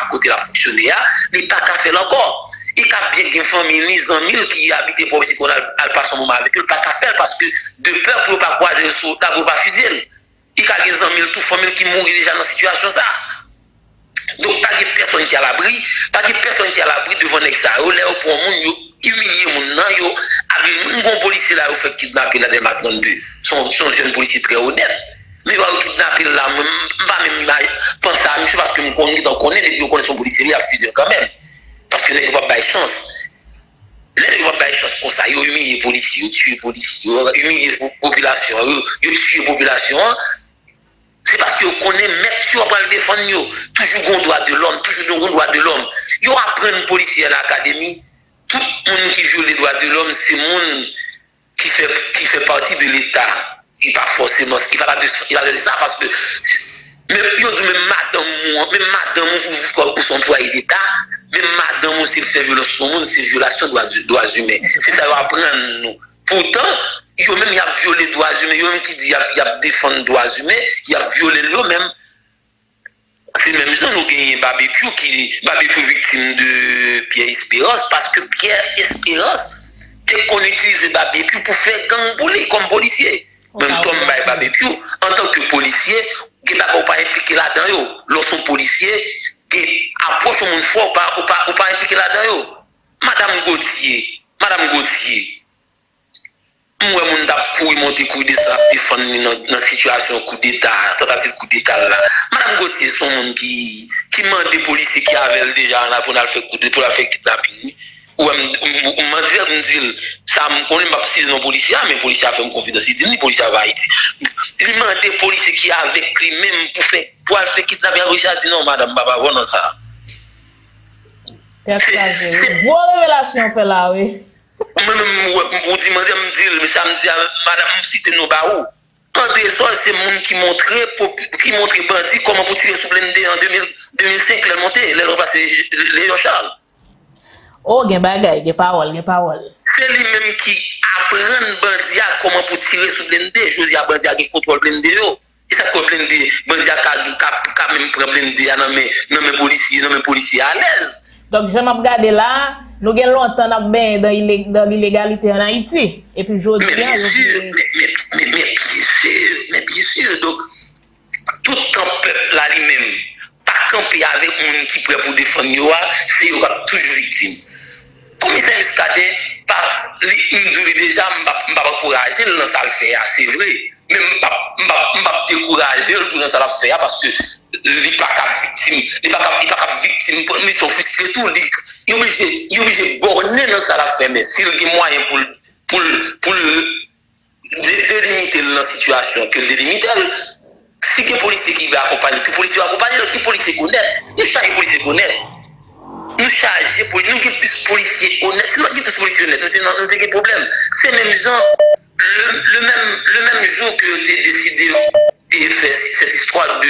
à côté de la fonctionnaire, mais il n'y a pas qu'à faire encore. Il y a bien des familles, des amis qui habitent pour qu'on a passé un moment avec eux, pas qu'à faire parce que de peur pour ne pas croiser sous la pour pas fusil. Il y a des amis, tout famille qui mourent déjà dans la situation ça. Donc, pas de personne qui a l'abri, pas de personne qui a l'abri devant l'exaro, là où pour moun, yo humilié moun nan, yo avec un bon policier là, yo fait kidnapper là des matins de son jeune policier très honnête. Mais va kidnapper là, pas même penser à monsieur parce que nous connaissons son policier, il a fusil quand même. Parce que les gens n'ont pas de chance. Les gens n'ont pas de chance pour ça. Ils humilient les policiers, ils tuent les policiers, ils humilient les populations, ils tuent les populations. C'est parce qu'ils connaissent même si on va le défendre. Toujours le droit de l'homme, toujours le droit de l'homme. Ils apprennent les policiers à l'académie. Tout le monde qui viole les droits de l'homme, c'est le monde qui fait, qui fait partie de l'État. Il va forcément, il va pas de ça parce que. Même madame, même madame, vous son employé d'État, même madame, vous fait violence au monde, c'est violation des droits humains. C'est ça qu'on apprend, nous. Pourtant, ils ont même violé les droits humains, ils ont même qui dit qu'ils ont défendu les droits humains, ils ont violé eux-mêmes. C'est même ça, nous avons gagné barbecue, qui barbecue victime de Pierre Espérance, parce que Pierre Espérance, dès qu'on utilise barbecue pour faire gambouler comme policier. Même comme barbecue, en tant que policier, qui n'a pas impliqué là-dedans, lorsqu'un policier qui approche au monde fort ou pas pa impliqué là-dedans. Madame Gauthier, Madame Gauthier, moi, je suis pour monter coup d'État, défendre dans la situation coup d'État, tentative coup d'État là. Madame Gauthier, c'est un monde qui demande des policiers qui avaient déjà pour faire coup d'État, pour faire kidnapping. Ou me dit, ça me connaît pas si non policier, mais policier a fait une confidence, il dit, les policiers va Haïti. Il demande des policiers qui avec lui-même pour faire, pour faire kidnapper un policier, dit non, madame, baba, bon, ça. C'est une bonne relation, c'est là, oui. Moi-même, vous demandez, mais ça me dit, madame, si c'est nous, bah où? André Sol, c'est le monde qui montrait, qui montrait bandit comment vous tirez sous Blende en deux mille cinq, les montées, les repassés, Léon Charles. Oh, gen bagay, gen parole, gen parole. C'est lui-même qui apprend Bandia comment pour tirer sur Blende. Josia Bandia qui contrôle Blende. Et ça, c'est Blende. Bandia qui même prend Blende dans mes policiers, dans mes policiers à l'aise. Donc, je m'en regarde là, nous avons longtemps dans l'illégalité en Haïti. Et puis, Jodia. Mais bien sûr, mais bien sûr. Donc, tout le temps, défendre, c'est qu'il y aura toujours victime. Commissaire Muscadin, je dis déjà, je ne vais pas encourager dans ça le faire, c'est vrai. Mais je ne vais pas décourager dans ça le faire parce que il n'est pas victime. Il n'est pas victime, mais son fils, c'est tout. Il est obligé de borner dans ça le faire, mais s'il y a des moyens pour le délimiter dans la situation, que le délimiter. Si les policiers qui vont accompagner, que les policiers vont accompagner, les policiers connaissent. Nous sommes les policiers honnêtes. Nous sommes plus policiers honnêtes. Nous sommes plus policiers honnêtes. Nous avons des problèmes. C'est même gens, le même jour que vous avez décidé de faire cette histoire de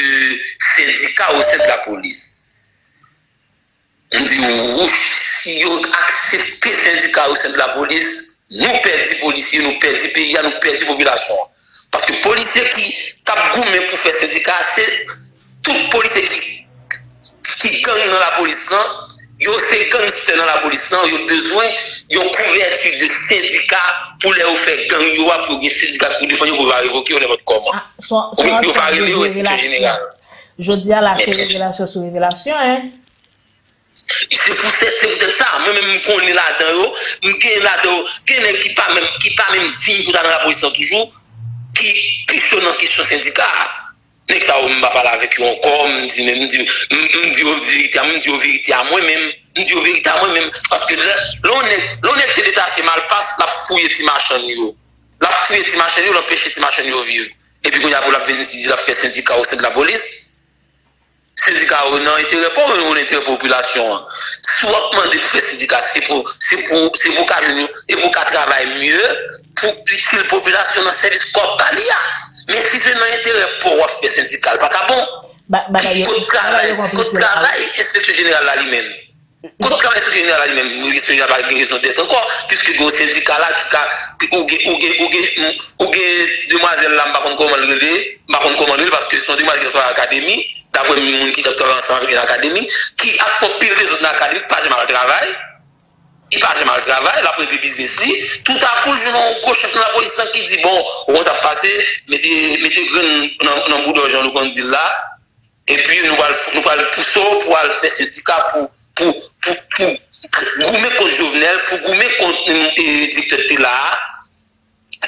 syndicat au sein de la police. On dit, si vous acceptez le syndicat au sein de la police, nous perdons les policiers, nous perdons les pays, nous perdons les populations. Parce que les policiers qui tapent gourmet pour faire syndicat, c'est tout les policiers qui, qui gagnent dans la police, ils ont ces gangsters dans la police, ils ont besoin, ils ont couverture de syndicats pour les faire gagner, pour les syndicats, pour les faire évoquer, on est votre comment. Pour les faire parler au système général. Je dis à la révélation sur révélation, hein. C'est pour ça, ça. Moi-même, je connais là-dedans, je connais là-dedans, quelqu'un qui n'est pas même digne dans la police toujours. Qui question dans la question syndicat. Dès que ça, on ne va pas parler avec eux encore, on dit vérité à moi-même, on dit vérité à moi-même. Parce que l'honnêteté d'État fait mal passe, la fouille de machin niveau. La fouille de machin niveau, l'empêche de machin niveau vivre. Et puis, quand il y a la bénédiction, la fait syndicat au sein de la police, syndicat n'a intérêt pas, on a intérêt pour la population. Soit demander de faire syndicat, c'est pour qu'elle travaille mieux. Pour utiliser la population dans le service corporel. Mais si c'est dans l'intérêt pour faire syndical, pas qu'à bon. Côte travail, côte travail, inspection générale là lui-même. Côte travail, inspection générale là lui-même. L'inspection générale n'a pas de raison d'être encore, puisque le syndicat là, ou demoiselle là, je ne sais pas comment le relever, je ne sais pas comment le relever, parce que ce sont des demoiselles qui sont à l'académie, d'après les gens qui sont ensemble avec l'académie, qui a fait pire les autres dans l'académie, pas jamais le travail. Il passe mal le travail, il a pris le business. Tout à coup, je n'ai pas chef de la police qui dit bon, on va passer, mettez le bout d'argent, nous allons dire là, et puis nous allons pousser pour aller faire syndicat pour gommer contre Jovenel, pour gommer contre le dictateur là,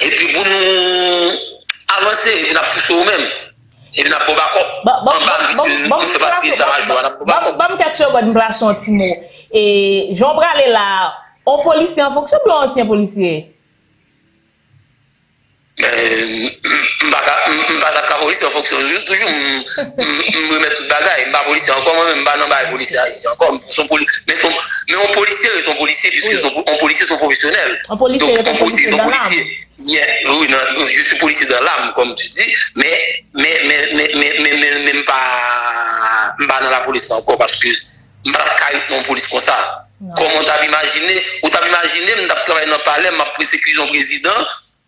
et puis pour nous avancer, et nous pousser nous-mêmes. Et nous n'avons pas encore. C'est parce qu'il est dans la joie. Et Jean Bralé là, on policier en fonction ou ancien policier? Je ne pas d'accord policier en fonction. Je toujours me remettre le bagage. Je ne pas policier encore, moi-même, je ne pas policier encore. Mais on policier est un policier, puisque on policier sont professionnels. On policier est un policier. Yeah, oui, non, je suis policier dans l'âme, comme tu dis, mais mais mais mais mais mais même pas dans la police encore parce que je ne suis police comme ça. Comment t'as imaginé, ou t'as imaginé, je travaille dans le palais, je persécute un président,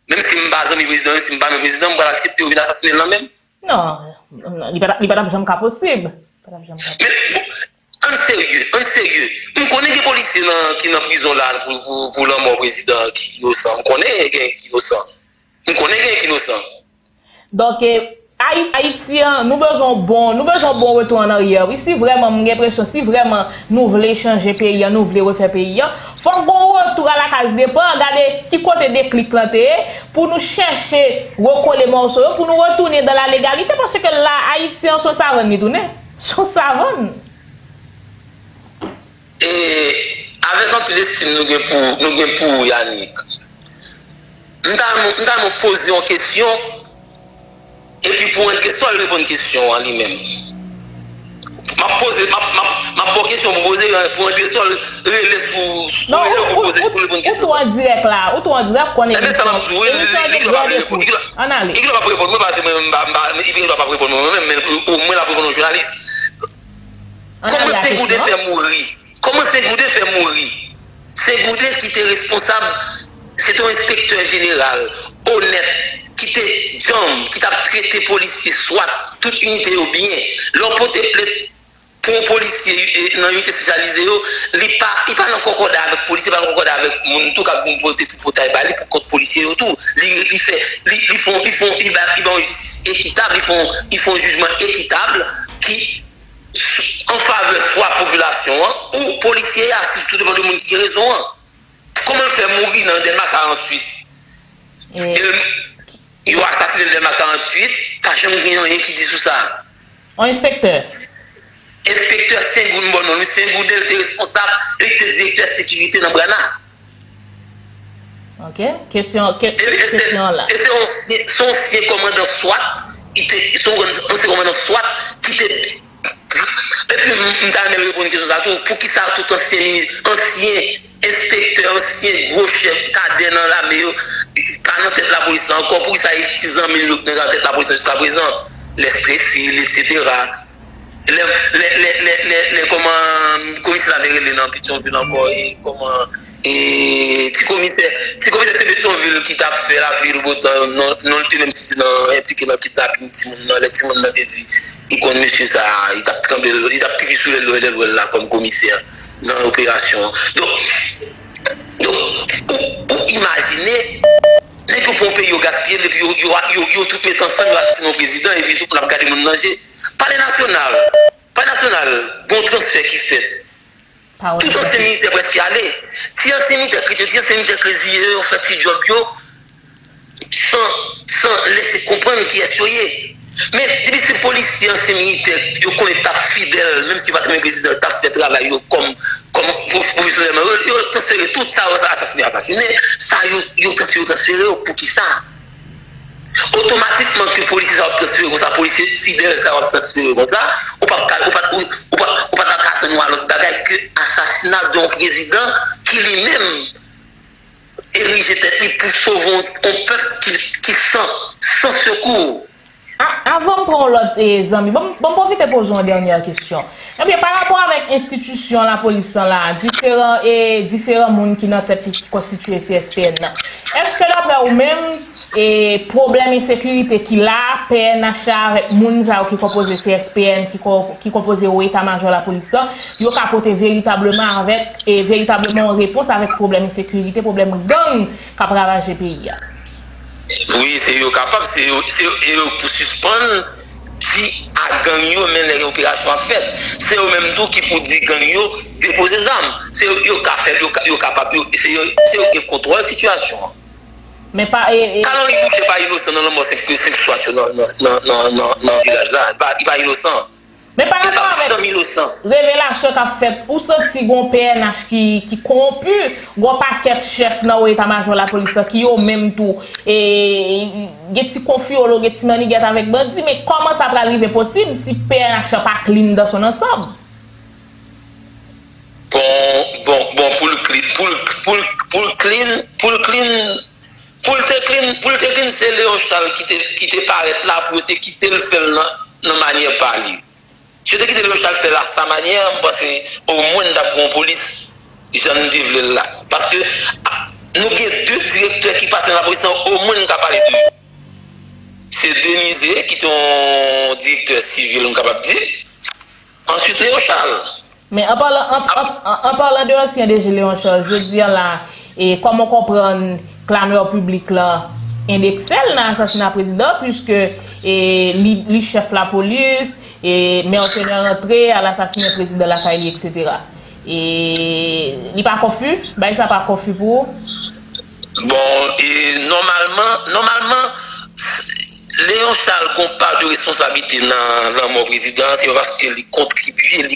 même si je suis pas un président, même si je suis pas un président, je vais accepter ou assassiner le même. Non, il n'est pas jamais possible. En sérieux, en sérieux, on connaît des policiers qui sont en prison là pour pour l'amour président qui est innocent. On connaît quelqu'un qui est innocent. On connaît quelqu'un qui est innocent. Donc, Haïtiens, nous besoin bon, nous besoin bon retour en arrière. Oui, si vraiment, j'ai l'impression, si vraiment nous voulons changer pays, nous voulons refaire pays, faut bon retour à la case départ, regarder qui côté des clics plantés pour nous chercher recoller morceau, pour nous retourner dans la légalité parce que là, Haïtiens sont savants, ils tournent, sont savants. Et avec un peu d'estime, nous sommes pour Yannick. Nous allons poser une question, et puis pour une question, elle répond une question en lui-même. Ma question pour poser, pour une question, elle répond pour poser une question. Ou tu en direct là, ou tu en direct, qu'on est. Mais ça m'a dit, oui, il ne doit pas répondre. Il ne doit pas répondre, parce qu'il ne doit pas répondre moi-même, mais au moins, il va répondre aux journalistes. Comment c'est que vous devez faire mourir? Comment c'est Goudé fait mourir? C'est Goudé qui était responsable, c'est un inspecteur général, honnête, qui était jambes, qui t'a traité policier, soit toute unité ou bien. L'emporté pour un policier dans l'unité spécialisée, il n'est pas en concorde avec le policier, il n'est pas en concorde avec le tout cas pour porter tout pour taille pour le policier autour. Ils font un justice équitable, ils font un jugement équitable qui en faveur soit population ou policiers assis tout devant le monde qui raison. Comment faire mourir dans Delma quarante-huit? Ils ont assassiné dans Delma quarante-huit, cachez-moi rien qui dit tout ça. Un inspecteur. Inspecteur Saint-Gondon Bonnon, Saint-Gondon était responsable, il était directeur de sécurité dans Brana. Ok, question, question là. Et c'est son ancien commandant SWAT, il était son ancien commandant SWAT qui était. Et puis, je vais répondre à une question pour qui ça tout ancien ministre, ancien inspecteur, ancien gros chef, cadet dans la meilleure, pas dans tête la police encore, pour qui ça est six cent mille dans la tête la police jusqu'à présent, les stressés, et cetera. Les, les, les, les, les, les comment commissaires avaient les noms Pétionville encore et comment et petit commissaire petit commissaire Pétionville qui t'a fait la vie robot non non le même si dans impliqué dans kidnapping petit monde dans les petits monde m'avait dit il connaît monsieur ça il t'a tremblé il t'a piqué sur le là comme commissaire dans l'opération donc donc pour imaginer les coupons pays au gaspillé depuis yo yo tout mettre ensemble le président et puis tout pour la garder mon danger. Pas les nationales, pas national, bon transfert qui fait. Ah ouais. Tout ancien militaire presque allé. Si ancien militaire critique, si ancien militaire critique, on fait petit job yo, sans, sans laisser comprendre qui est soyé. Mais depuis ces policiers, ancien militaire, ils connaissent ta fidèle, même si votre président t'a fait travail comme professionnel, ils ont transféré tout ça, assassiné, assassiné, ça, ils ont transféré pour qui ça? Automatiquement que police va transférer comme ça, policier fidèle ça va transférer comme ça, ou pas ou pas ou pas dans carte noire l'autre bagaille que assassinat d'un président qui lui-même érige tête lui pour sauver un peuple qui qui sans sans secours. Avant pour l'autre les amis, bon bon profite poser une dernière question. Eh bien par rapport avec institution la police là, différents et différents monde qui dans tête constitué C S P N. Est-ce que là ou même et problème insécurité qui là P N H avec moun qui compose C S P N qui qui compose au état-major la police yo capoter véritablement avec et véritablement en réponse avec problème insécurité problème gang qui a ravagé pays. Oui, c'est yo capable c'est c'est pour suspendre si à gang yo men l'opération faite c'est eux même tout qui pour dire gang yo déposer armes c'est yo qui fait yo capable c'est c'est eux qui contrôle situation. Mais pas. Quand il bouge pas innocent dans le monde, c'est que c'est soit dans le village là, il pas innocent. Mais par rapport avec révélation qu'a fait pour sortir gon P N H qui qui corrompu, gon paquet chef dans l'état-major la police qui au même tout et geti confiolo geti manigat avec bandi, mais comment ça peut arriver possible si P N H pas clean dans son ensemble? Bon bon bon pour le pour pour pour clean pour clean Pour le teclin, pour le teclin, c'est Léon Charles qui te, qui te paraît là pour te quitter le faire de manière par lui. Si tu te quittes Léon Charles faire là, sa manière, parce que au moins d'après la police, j'en développe là. Parce que nous avons deux directeurs qui passent dans la police, au moins nous avons parlé de lui. C'est Dénizé qui est un directeur civil, on capable de dire. Ensuite, Léon Charles. Mais en parlant de l'ancien D G Léon Charles, je veux dire là, et comment comprendre clameur public là indexé dans l'assassinat président puisque le chef la police et mercenaire rentré à l'assassinat président la caille et cetera. Et il pas confus, ben ça pas confus pour. Bon et normalement normalement Léon Charles qu'on parle de responsabilité dans la mort président c'est parce qu'il contribue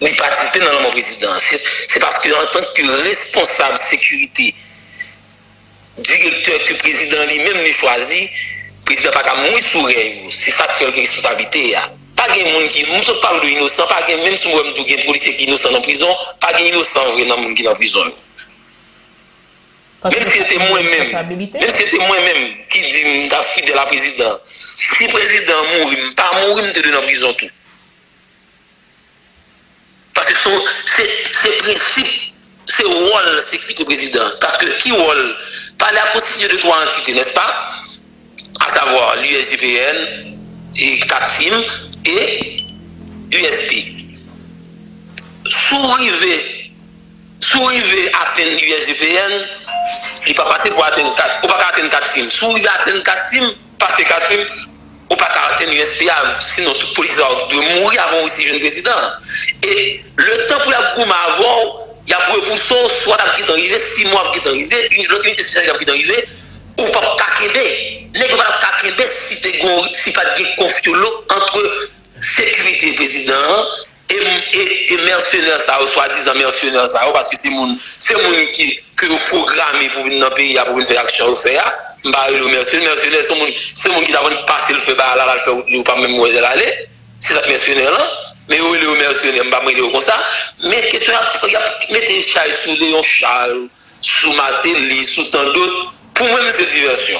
il participe dans la mort président c'est parce que en tant que responsable sécurité directeur que le président lui-même ne choisit, le président n'a pas mourir sur lui. C'est ça qui est la responsabilité. Pas de monde qui nous parle de innocent, pas de même si nous avons des policiers qui sont innocents en prison, pas de innocents vraiment qui sont en prison. Même si c'était moi-même, même si c'était moi-même qui dit que je de la présidente, si le président mourit, pas mourir, je te donne en prison tout. Parce que c'est le principe. C'est le rôle de la sécurité du président. Parce que qui rôle par la constitution de trois entités, n'est-ce pas? À savoir l'U S G P N, C A P T I M et U S P. Sous-rivé, sous-rivé atteindre l'U S G P N, il n'est pas passé pour atteindre C A P T I M. Sous-rivé atteindre C A P T I M, passer C A P T I M, ou pas atteindre l'université, sinon toute police doit mourir avant aussi jeune président. Et le temps pour la gouma avant, il y a pour le pousson, soit la petite arrivée, six mois qui est arrivée, une autre unité sociale qui est arrivée, ou pas kakébé. N'est-ce pas kakébé si tu si es conflit entre sécurité président et mercenaires, ça, ou soi-disant mercenaires, ça, parce que c'est mon qui que nous programmons pour venir dans le pays, pour faire action, faire. Les mercenaires, c'est les gens qui ont passé le feu à la rafle, ou pas même où ils allaient. C'est ça, les mercenaires là. Mais où les mercenaires, je ne vais pas comme ça. Mais question, mettez les chars sous Léon Charles, sous Matéli, sous tant d'autres. Pour moi-même, c'est diversion.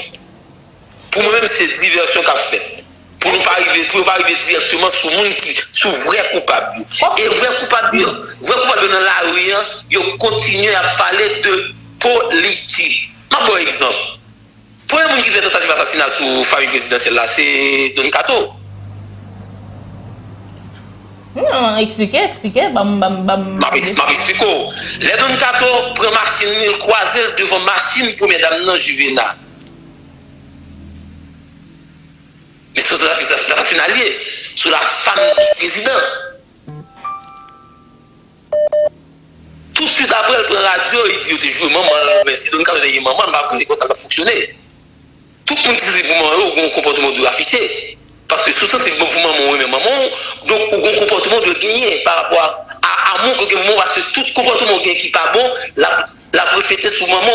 Pour moi-même, c'est diversion qu'a fait. Pour ne pas arriver directement sous monde qui sous vrai coupable. Et vrai coupable, vrai coupable dans la rue, ils continuent à parler de politique. Un bon exemple. Pour les gens qui fait tentative d'assassinat sur la famille présidentielle, c'est Don Kato. Non, expliquez, expliquez. Bam, bam, bam. Ma explique. Les Don Kato prennent machine croisée devant machine pour mesdames non juvénales. Mais c'est l'assassinat lié sur la femme du président. Tout de suite après, elle prend la radio et dit, je joue, maman, mais si Don Kato est maman, on va ça va fonctionner. Tout le monde qui se dit pour moi, il y a un comportement de afficher. Parce que tout ça, c'est pour moi, mon maman. Donc, il y a un comportement de gagner par rapport à mon comportement. Parce que tout comportement qui n'est pas bon, la préféter sur maman.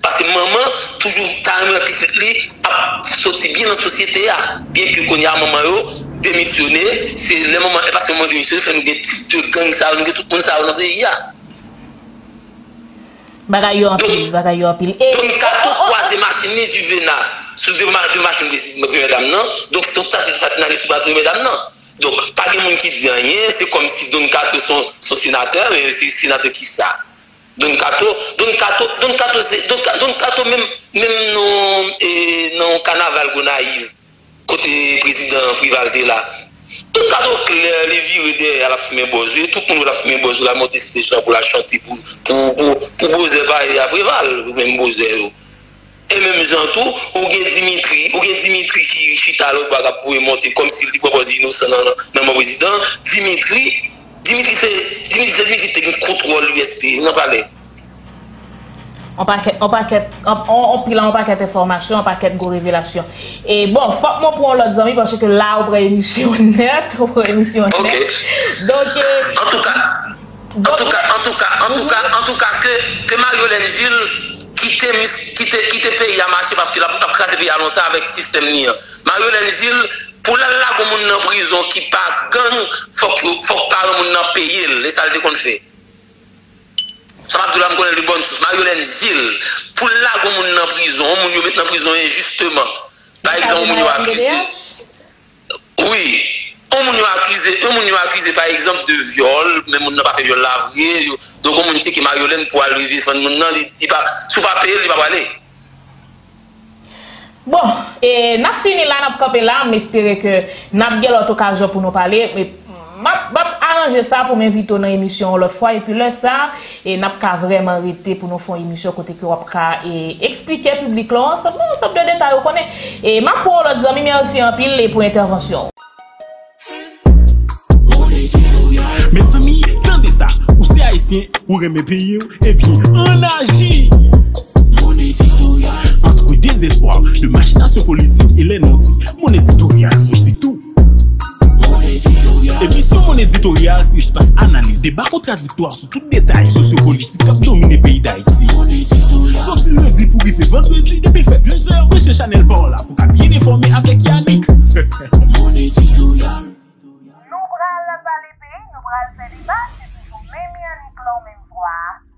Parce que maman, toujours, t'as un petit lit, a sorti bien dans la société. Bien que qu'on y a maman, démissionner, c'est le moment, parce que maman démissionner, c'est nous des types de gangs, nous des tout le monde, ça, dans le pays. Bagaille en pile, bagaille en pile. Donc, quatre ou trois des machines juvénales. Sous deux machines de première dame, non? Donc, c'est ça, c'est fascinant sous la première dame, non? Donc, pas de monde qui dit rien, c'est comme si Don Kato son sénateur, mais c'est sénateur qui ça? Don Kato, Don Kato, Don Kato, Don Kato, même non, carnaval Gonaïves, côté président Frival de là. Don Kato, les vieux, à la fumée Bozou, tout le monde a la fumée Bozou, la montée, c'est gens pour la chanter, pour Bozou, et à Frival, même Bozou. Et même gens tout, ou Dimitri, ou Dimitri qui chita à l'autre bagarre pour monter comme s'il lui proposait innocent dans mon président. Dimitri, Dimitri c'est Dimitri c'est qui contrôle l'U S P, on en parlait. On paquet, on paquet, on pile en paquet d'informations, on paquet de révélations. Et bon, faut que moi prenne l'autre ami parce que là on prend émission net, on prend émission net. Donc, en tout cas, en tout cas, en tout cas, en tout cas, en tout cas que que Mariolène Gilles qui te paye à marcher parce que la classe est à longtemps avec le système. Mariolène Gilles, pour la lague en prison qui part gang, il faut que les gens payent les salles qu'on fait. Ça va tout le monde connaît de bonnes choses. Mariolène Gilles, pour la lague en prison, on va mettre en prison injustement. Par exemple, on va accuser. Oui. On m'a accusé par exemple de viol, mais on n'a pas fait viol la vraie. Donc on m'a dit que Mariolène pour aller vivre, il va pas payer, il va pas aller. Bon, et n'a fini là, n'a pas campé là, mais j'espère que n'a bien l'autre occasion pour nous parler. Mais m'a arranger ça pour m'inviter dans l'émission l'autre fois. Et puis là, ça, et n'a pas vraiment arrêté pour nous faire une émission côté que et expliquer publiquement. Ça, ça peut être détail, on connaît. Et m'a pour l'autre ami, merci en pile pour l'intervention. Mes amis, tendez ça, ou c'est haïtien, ou remet pays, et puis on agit. Mon éditorial. Entre désespoir, de machination politique et les non-dits, mon éditorial, je dis tout. Mon éditorial. Et puis sur mon éditorial, si je passe analyse, débat contradictoire sur tout détail sociopolitique qui domine le pays d'Haïti. Mon éditorial. Sauf si lundi pour y faire vendredi, depuis fait deux heures, monsieur Chanel Paola, pour qu'à bien informer avec Yannick. Mon éditorial. Nous allons parler pays, nous allons faire des bases, c'est toujours même Yannick, l'homme, même quoi.